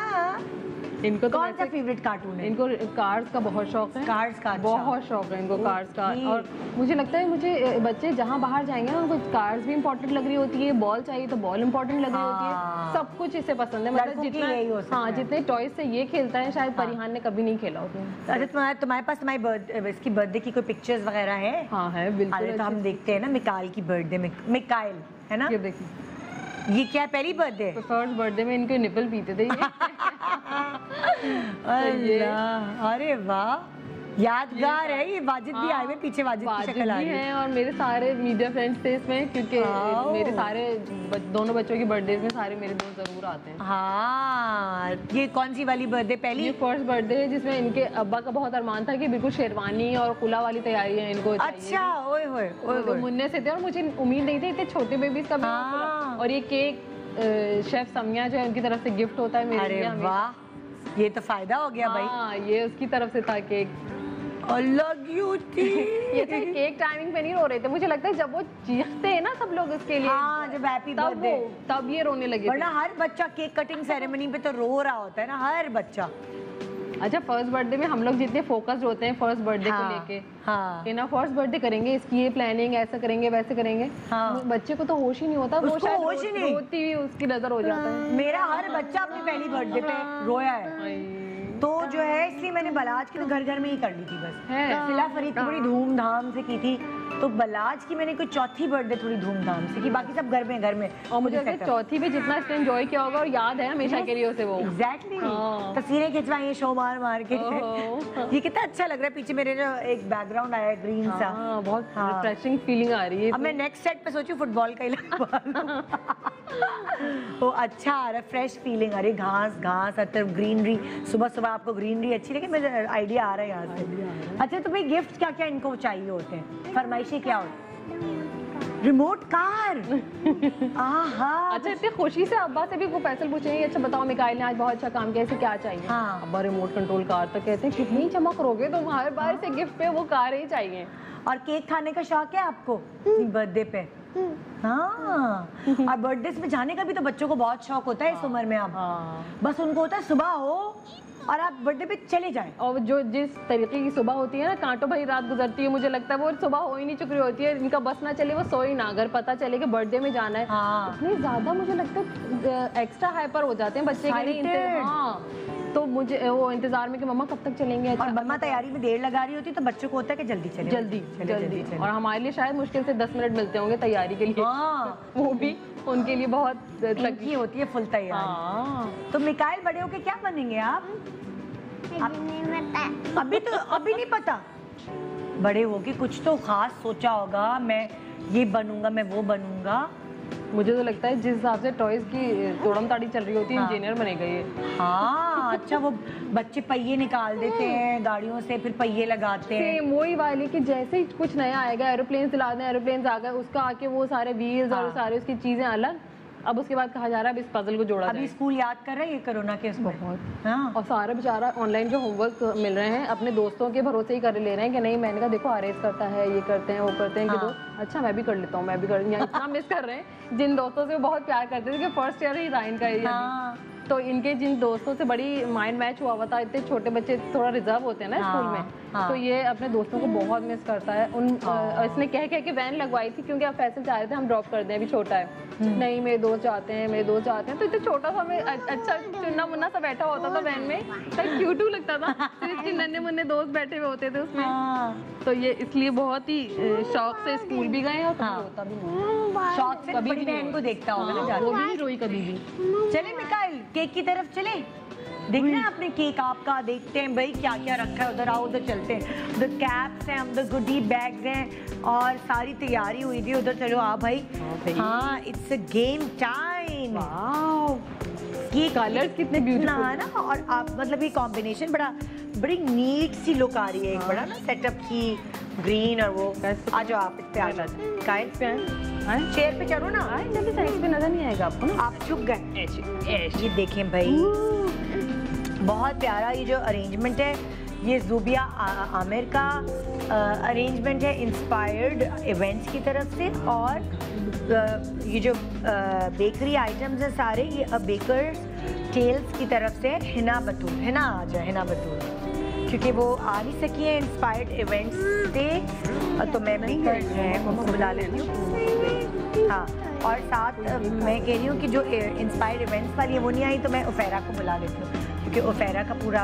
इनको तो कौन सा फेवरेट कार्टून है? इनको कार्स का बहुत शौक है, कार्स का बहुत शौक है इनको, कार्स का। और मुझे लगता है मुझे बच्चे जहाँ बाहर जाएंगे ना, उनको कार्स भी इम्पोर्टेंट लग रही होती है, बॉल चाहिए तो बॉल इम्पोर्टेंट लग रही होती है, सब कुछ इससे पसंद है। मतलब जितना हाँ जितने टॉयज से ये खेलता है, शायद परिहान ने कभी नहीं खेला होता। अच्छा, तुम्हारा तुम्हारे पास तुम्हारी इसकी बर्थडे की कोई पिक्चर्स वगैरह है? हाँ है बिल्कुल, हम देखते हैं ना मिकाइल की बर्थडे में। मिकाइल है ना, देखिए ये क्या पहली बर्थडे, फर्स्ट बर्थडे में इनके निपल पीते थे ये। अरे वाह, यादगार है ये। वाजिद भी आए हुए पीछे, वाजिद की शक्ल आ रही है। और मेरे सारे मीडिया फ्रेंड्स थे इसमें, क्योंकि मेरे सारे दोनों बच्चों की बर्थडे में सारे मेरे दोस्त जरूर आते हैं। हाँ, ये कौन सी वाली बर्थडे? पहली ये फर्स्ट बर्थडे है जिसमें इनके अब्बा का बहुत अरमान था कि बिल्कुल शेरवानी और कुला वाली तैयारी है इनको। अच्छा, ओए होए ओए, मुन्ने से थे और मुझे उम्मीद नहीं थी इतने छोटे बेबीज का। और ये केक शेफ समिया जो है उनकी तरफ से गिफ्ट होता है मेरे लिए। अरे वाह, ये तो फायदा हो गया भाई। हाँ, ये उसकी तरफ से था केक। ये तो केक टाइमिंग पे नहीं रो रहे थे, मुझे लगता है जब वो चीखते हैं ना सब लोग उसके लिए, हाँ, जब हैप्पी बर्थडे तब ये रोने लगे, वरना हर बच्चा केक कटिंग सेरेमनी पे तो रो रहा होता है ना, हर बच्चा। अच्छा, फर्स्ट बर्थडे में हम लोग जितने फोकस्ड होते हैं फर्स्ट बर्थडे हाँ, को लेके हाँ, कि ना फर्स्ट बर्थडे करेंगे, इसकी ये प्लानिंग, ऐसा करेंगे वैसे करेंगे हाँ, बच्चे को तो होश ही नहीं होता, वो शायद होश ही नहीं होती हुई उसकी नजर हो जाता है। मेरा हर बच्चा अपनी पहली बर्थडे पे रोया है, तो जो है इसलिए मैंने बलाज के घर घर में ही कर ली थी बस। सिला फरीद बड़ी धूमधाम से की थी, तो बलाज की मैंने कोई चौथी बर्थडे थोड़ी धूमधाम से की, बाकी सब घर में घर में। और मुझे चौथी पे जितना इसने एंजॉय किया होगा और याद है हमेशा के लिए उसे वो। एग्जैक्टली, तस्वीरें खिंचवाई है शो मार मार के। ये कितना अच्छा लग रहा है, पीछे मेरे जो एक बैकग्राउंड आया है ग्रीन सा, बहुत रिफ्रेशिंग फीलिंग आ रही है। अब मैं नेक्स्ट सेट पे सोचू फुटबॉल का ही लगवा। तो अच्छा आ रहा है, फ्रेश फीलिंग आ रही, घास घास हर तरफ ग्रीनरी। सुबह सुबह आपको ग्रीनरी अच्छी, लेकिन मुझे आइडिया आ रहा है यहाँ से। अच्छा तो भाई गिफ्ट क्या क्या इनको चाहिए होते हैं, फरमाइशी क्या होती है? Remote car. आहा, अच्छा इतनी खुशी से अब्बा से भी वो फैसल पूछेंगे, अच्छा बताओ मिकाइल ने आज बहुत अच्छा काम किया, इसे क्या चाहिए? हाँ। अब्बा रिमोट कंट्रोल कार तक कहते हैं कितनी चमक रोगे तो हर बार से गिफ्ट पे वो कार ही चाहिए। और केक खाने का शौक है आपको बर्थडे पे? हाँ, और बर्थडे में जाने का भी तो बच्चों को बहुत शौक होता है इस उम्र में। आप बस उनको होता है सुबह हो और आप बर्थडे पे चले जाएं। और जो जिस तरीके की सुबह होती है ना, कांटों भरी रात गुजरती है, मुझे लगता है वो सुबह हो ही नहीं चुकी होती है। इनका बस ना चले वो सोई ना, अगर पता चले कि बर्थडे में जाना है। हाँ। इतनी ज्यादा मुझे लगता है एक्स्ट्रा हाइपर हो जाते हैं बच्चे के लिए। हाँ। तो मुझे वो इंतजार में कि मम्मा कब तक चलेंगे। और मम्मा तैयारी में देर लगा रही होती तो बच्चों को होता है कि जल्दी चले जल्दी चले, जल्दी, जल्दी चले। और हमारे लिए शायद मुश्किल से दस मिनट मिलते होंगे तैयारी के लिए। हाँ। वो भी उनके लिए बहुत तकलीफ होती है फुल तैयारी। तो मिकाइल बड़े होके क्या बनेंगे आप? अभी तो अभी नहीं पता, बड़े होके कुछ तो खास सोचा होगा, मैं ये बनूंगा मैं वो बनूंगा। मुझे तो लगता है जिस हिसाब से टॉयज की तोड़मताड़ी चल रही होती है। हाँ। इंजीनियर बनेगा ये। हाँ। अच्छा वो बच्चे पहिए निकाल देते हैं गाड़ियों से, फिर पहिए लगाते हैं। वही वाली कि जैसे ही कुछ नया आएगा, एरोप्लेन दिला दें, एरोप्लेन आ गए उसका आके वो सारे व्हील्स। हाँ। और सारे उसकी चीजें अलग। अब उसके बाद कहा जा रहा है अब इस पजल को जोड़ा जाए। अभी स्कूल याद कर रहे हैं ये कोरोना के उसको बहुत। हाँ। और सारा बेचारा ऑनलाइन जो होमवर्क मिल रहे हैं अपने दोस्तों के भरोसे ही कर ले रहे हैं कि नहीं मैंने कहा देखो आरएस करता है, ये करते हैं, वो करते हैं। हाँ। अच्छा मैं भी कर लेता हूँ, मैं भी कर लेता हूँ। इतना मिस कर रहे हैं जिन दोस्तों से वो बहुत प्यार करते थे कि फर्स्ट ईयर ही राइन का एरिया। हाँ। तो इनके जिन दोस्तों से बड़ी माइंड मैच हुआ हुआ था, इतने छोटे बच्चे थोड़ा रिजर्व होते हैं ना स्कूल में। हाँ। तो ये अपने दोस्तों को बहुत मिस करता है उन। हाँ। इसने कह कह के वैन लगवाई थी क्योंकि आप फैसल चाह रहे थे हम ड्रॉप कर दें, अभी छोटा है। नहीं मेरे दोस्त जाते हैं मेरे दोस्त जाते हैं, तो इतना छोटा सा हमें अच्छा चुन्ना मुन्ना सा बैठा होता था वैन में, तो क्यूट लगता था। तो नन्हे मुन्ने दोस्त बैठे हुए होते थे उसमें। हाँ। तो ये इसलिए बहुत ही शौक से स्कूल भी गए और होता भी शौक से कभी बहन को देखता होगा वो भी रोई कभी भी। चले मिकाइल केक की तरफ चले, देखना है आपने केक आपका, देखते हैं भाई क्या क्या रखा है। उधर आओ उधर चलते हैं, उधर कैप्स हैं, उधर गुडी बैग्स हैं और सारी तैयारी हुई थी। उधर चलो आप भाई। हाँ इट्स अ गेम टाइम। ये कलर्स कितने ब्यूटीफुल है ना, और आप मतलब ये कॉम्बिनेशन बड़ा बड़ी नीट सी लुक आ रही है। एक बड़ा ना सेटअप की ग्रीन और वो। आ जाओ आप इस पे आ जाओ, काइल पे आए, चेयर पे चढ़ो ना। आए जल्दी, साइड पे नजर नहीं आएगा आपको ना, आप छुप गए। ये देखें भाई बहुत प्यारा ये जो अरेंजमेंट है, ये जुबिया आमिर का अरेंजमेंट है इंस्पायर्ड इवेंट्स की तरफ से। और आ, ये जो आ, बेकरी आइटम्स हैं सारे ये बेकर्स टेल्स की तरफ से। हिना बतूर, हिना आ जाए, हिना बतूर क्योंकि वो आ नहीं सकी है इंस्पायर्ड इवेंट्स से, तो मैं बेकर जो है उनको बुला लेती हूँ। हाँ और साथ मैं कह रही हूँ कि जो इंस्पायर्ड इवेंट्स वाली है वो नहीं आई, तो मैं उफेरा को बुला लेती हूँ क्योंकि ओफेरा का पूरा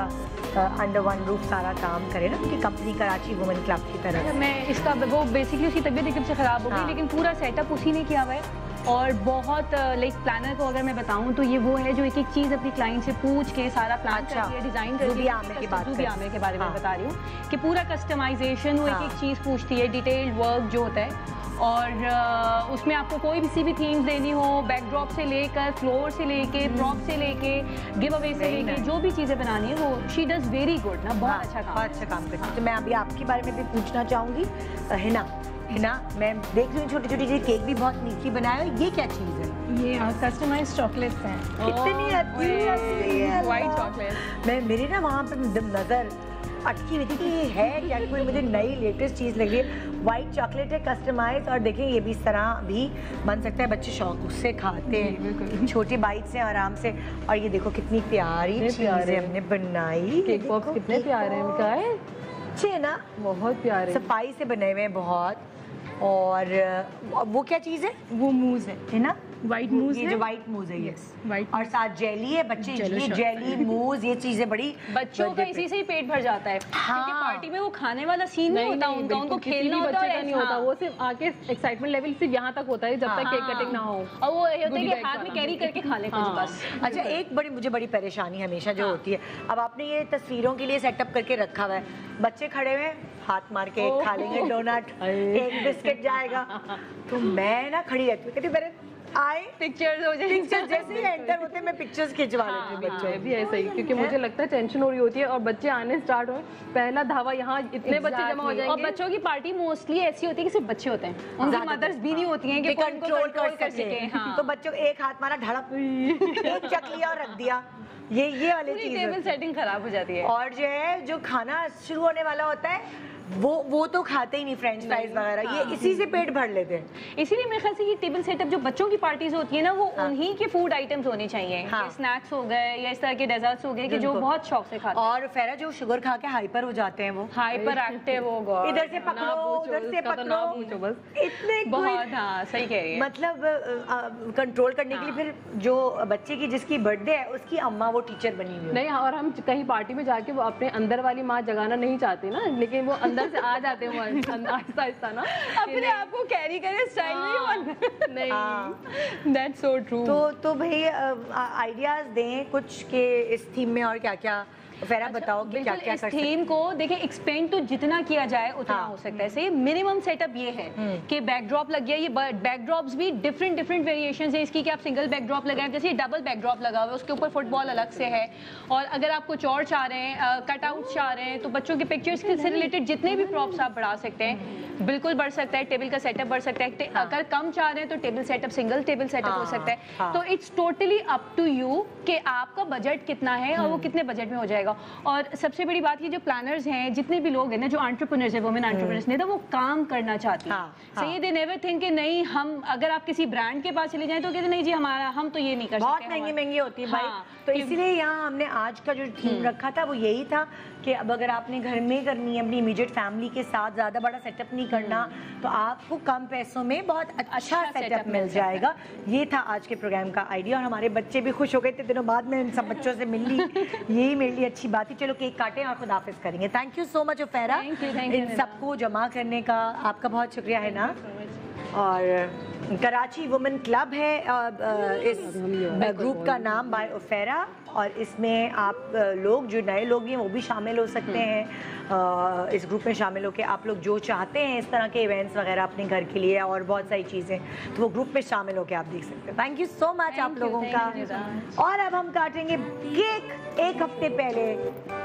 अंडर वन रूफ सारा काम करे ना उनकी कंपनी कराची वुमेन क्लब की तरफ। मैं इसका वो बेसिकली उसकी तबीयत एकदम से ख़राब हो गई। हाँ। लेकिन पूरा सेटअप उसी ने किया हुआ है और बहुत लाइक प्लानर को अगर मैं बताऊं तो ये वो है जो एक एक चीज़ अपनी क्लाइंट से पूछ के सारा प्लान करती है, डिज़ाइन करती है। आमिर के बात आमिर के बारे में बता रही हूँ कि पूरा कस्टमाइजेशन वो एक एक चीज़ पूछती है, डिटेल्ड वर्क जो होता है। और उसमें आपको कोई भी सी भी थीम देनी हो, बैकड्रॉप से लेकर फ्लोर से लेके प्रॉप से लेके गिव अवे से लेके जो भी चीज़ें बनानी है वो शी डज वेरी गुड ना, बहुत अच्छा काम बहुत अच्छा काम करती है। तो मैं अभी आपके बारे में भी पूछना चाहूँगी हिना। हिना मैं देख रही हूँ छोटी छोटी चीज़, केक भी बहुत नीची बनाया है, ये क्या चीज़ है? ये कस्टमाइज्ड चॉकलेट्स हैं, इतनी वाइट चॉकलेट। मैं मेरे ना वहाँ पे नज़र अटकी हुई थी कि ये है क्या, कोई मुझे नई लेटेस्ट चीज़ लग रही है। वाइट चॉकलेट है कस्टमाइज, और देखिए ये भी इस तरह भी बन सकता है, बच्चे शौक उससे खाते हैं, छोटे बाइट से आराम से। और ये देखो कितनी प्यारी चीज़ें हमने बनाई, केक बॉक्स कितने प्यारे हैं, अच्छे है ना, बहुत प्यारे सफाई से बने हुए हैं बहुत। और वो क्या चीज़ है? वो मूज़ है ना, वाइट मूज है, वाइट मूज है ये, और साथ जेली है, बच्चे ये जेली मूज ये चीजें बड़ी बच्चों का इसी से ही पेट भर जाता है। पार्टी में वो खाने वाला सीन नहीं होता उनका, उनको खेलना बच्चे का नहीं होता, वो सिर्फ आके एक्साइटमेंट लेवल सिर्फ यहाँ तक होता है जब तक केक कटिंग ना हो, और वो ये होता है कि हाथ में कैरी करके खा ले कुछ बस। अच्छा एक बड़ी मुझे बड़ी परेशानी हमेशा जो होती है, अब आपने ये तस्वीरों के लिए सेटअप करके रखा हुआ है, बच्चे खड़े हुए हाथ मार के एक खा लेंगे डोनट, एक बिस्किट जाएगा, तो मैं ना खड़ी रहती हूँ, कहती मेरे आए पिक्चर्स हो जाए, पिक्चर्स जैसे ही एंटर होते मैं पिक्चर्स खिंचवा लेती हूँ बच्चों। ये भी ऐसा ही, क्योंकि मुझे लगता है टेंशन हो रही होती है और बच्चे आने स्टार्ट हो, पहला धावा यहाँ इतने बच्चे जमा हो जाएंगे, और बच्चों की पार्टी मोस्टली ऐसी होती है कि सिर्फ बच्चे होते हैं, उनकी मदर्स भी नहीं होती हैं कि कंट्रोल कर सकें, तो बच्चों एक हाथ मारा ढड़प एक चक लिया और रख दिया, ये ये वाली चीज़ टेबल सेटिंग खराब हो जाती है। और जो है जो खाना शुरू होने वाला होता है वो वो तो खाते ही नहीं फ्रेंच फ्राइज वगैरह, ये इसी से पेट भर लेते हैं। इसीलिए मेरे ख्याल से ये टेबल सेटअप जो बच्चों की पार्टीज होती है ना वो हाँ। उन्हीं के फूड आइटम्स होने चाहिए, हाँ। स्नैक्स हो गए या इस तरह के डेजर्ट्स हो गए कि जो बहुत शौक से खाते हैं। और फेरा जो शुगर खा के हाइपर हो जाते हैं, वो हाइपर एक्टिव होगा, इधर से पकड़ो उधर से पकड़ो, इतने बहुत सही कह रही है, मतलब कंट्रोल करने के लिए फिर जो बच्चे की जिसकी बर्थडे है उसकी अम्मा वो टीचर बनी हुई नहीं, और हम कहीं पार्टी में जाके वो अपने अंदर वाली माँ जगाना नहीं चाहते ना, लेकिन वो अंदर से आ जाते हैं आहिस्ता आहिस्ता ना अपने आप को कैरी करे स्टाइल नहीं नहीं दैट्स सो ट्रू। तो तो भाई आइडियाज दें कुछ के इस थीम में और क्या क्या फेरा बताओ कि क्या क्या कर सकते हैं। थीम को देखिए एक्सपेंड तो जितना किया जाए उतना हाँ। हो सकता है, ऐसे मिनिमम सेटअप ये है कि बैकड्रॉप लग गया, ये बैकड्रॉप्स भी डिफरेंट डिफरेंट वेरिएशंस हैं इसकी कि आप सिंगल बैकड्रॉप लगाएं, जैसे डबल बैकड्रॉप लगा हुआ है उसके ऊपर फुटबॉल अलग से है, और अगर आप कुछ और चाह रहे हैं कटआउट चाह रहे हैं तो बच्चों के पिक्चर्स से रिलेटेड जितने भी प्रॉप्स आप बढ़ा सकते हैं बिल्कुल बढ़ सकता है, टेबल का सेटअप बढ़ सकता है, अगर कम चाह रहे हैं तो table setup single table setup हो सकता है। तो it's totally up to you कि आपका बजट कितना है और वो कितने बजट में हो जाएगा। और सबसे बड़ी बात ये जो प्लानर्स हैं जितने भी लोग हैं ना जो एंटरप्रेन्योर्स हैं वुमेन एंटरप्रेन्योर्स ने तो वो काम करना चाहती हैं, सो ये दे नेवर थिंक कि नहीं हम अगर आप किसी ब्रांड के पास चले जाएं तो कहते नहीं जी हमारा हम तो ये नहीं कर सकते, बहुत महंगी महंगी होती है भाई, तो इसीलिए यहाँ हमने आज का जो थीम रखा था वो यही था कि अब अगर आपने घर में करनी है अपनी इमीडिएट फैमिली के साथ, ज्यादा बड़ा सेटअप नहीं करना, तो आपको कम पैसों में बहुत अच्छा सेटअप मिल जाएगा। ये था आज के प्रोग्राम का आइडिया और हमारे बच्चे भी खुश हो गए थे, दिनों बाद में इन सब बच्चों से मिल ली, यही मेरे लिए अच्छी बात है। चलो केक काटें और खुदाफिज करेंगे। थैंक यू सो मच ओफेरा, इन सबको जमा करने का आपका बहुत शुक्रिया है ना। और कराची वुमेन क्लब है इस ग्रुप का नाम बाय ओफेरा, और इसमें आप लोग जो नए लोग हैं वो भी शामिल हो सकते हैं इस ग्रुप में, शामिल होकर आप लोग जो चाहते हैं इस तरह के इवेंट्स वगैरह अपने घर के लिए और बहुत सारी चीज़ें, तो वो ग्रुप में शामिल होकर आप देख सकते हैं। थैंक यू सो मच आप लोगों का। और अब हम काटेंगे केक एक हफ्ते पहले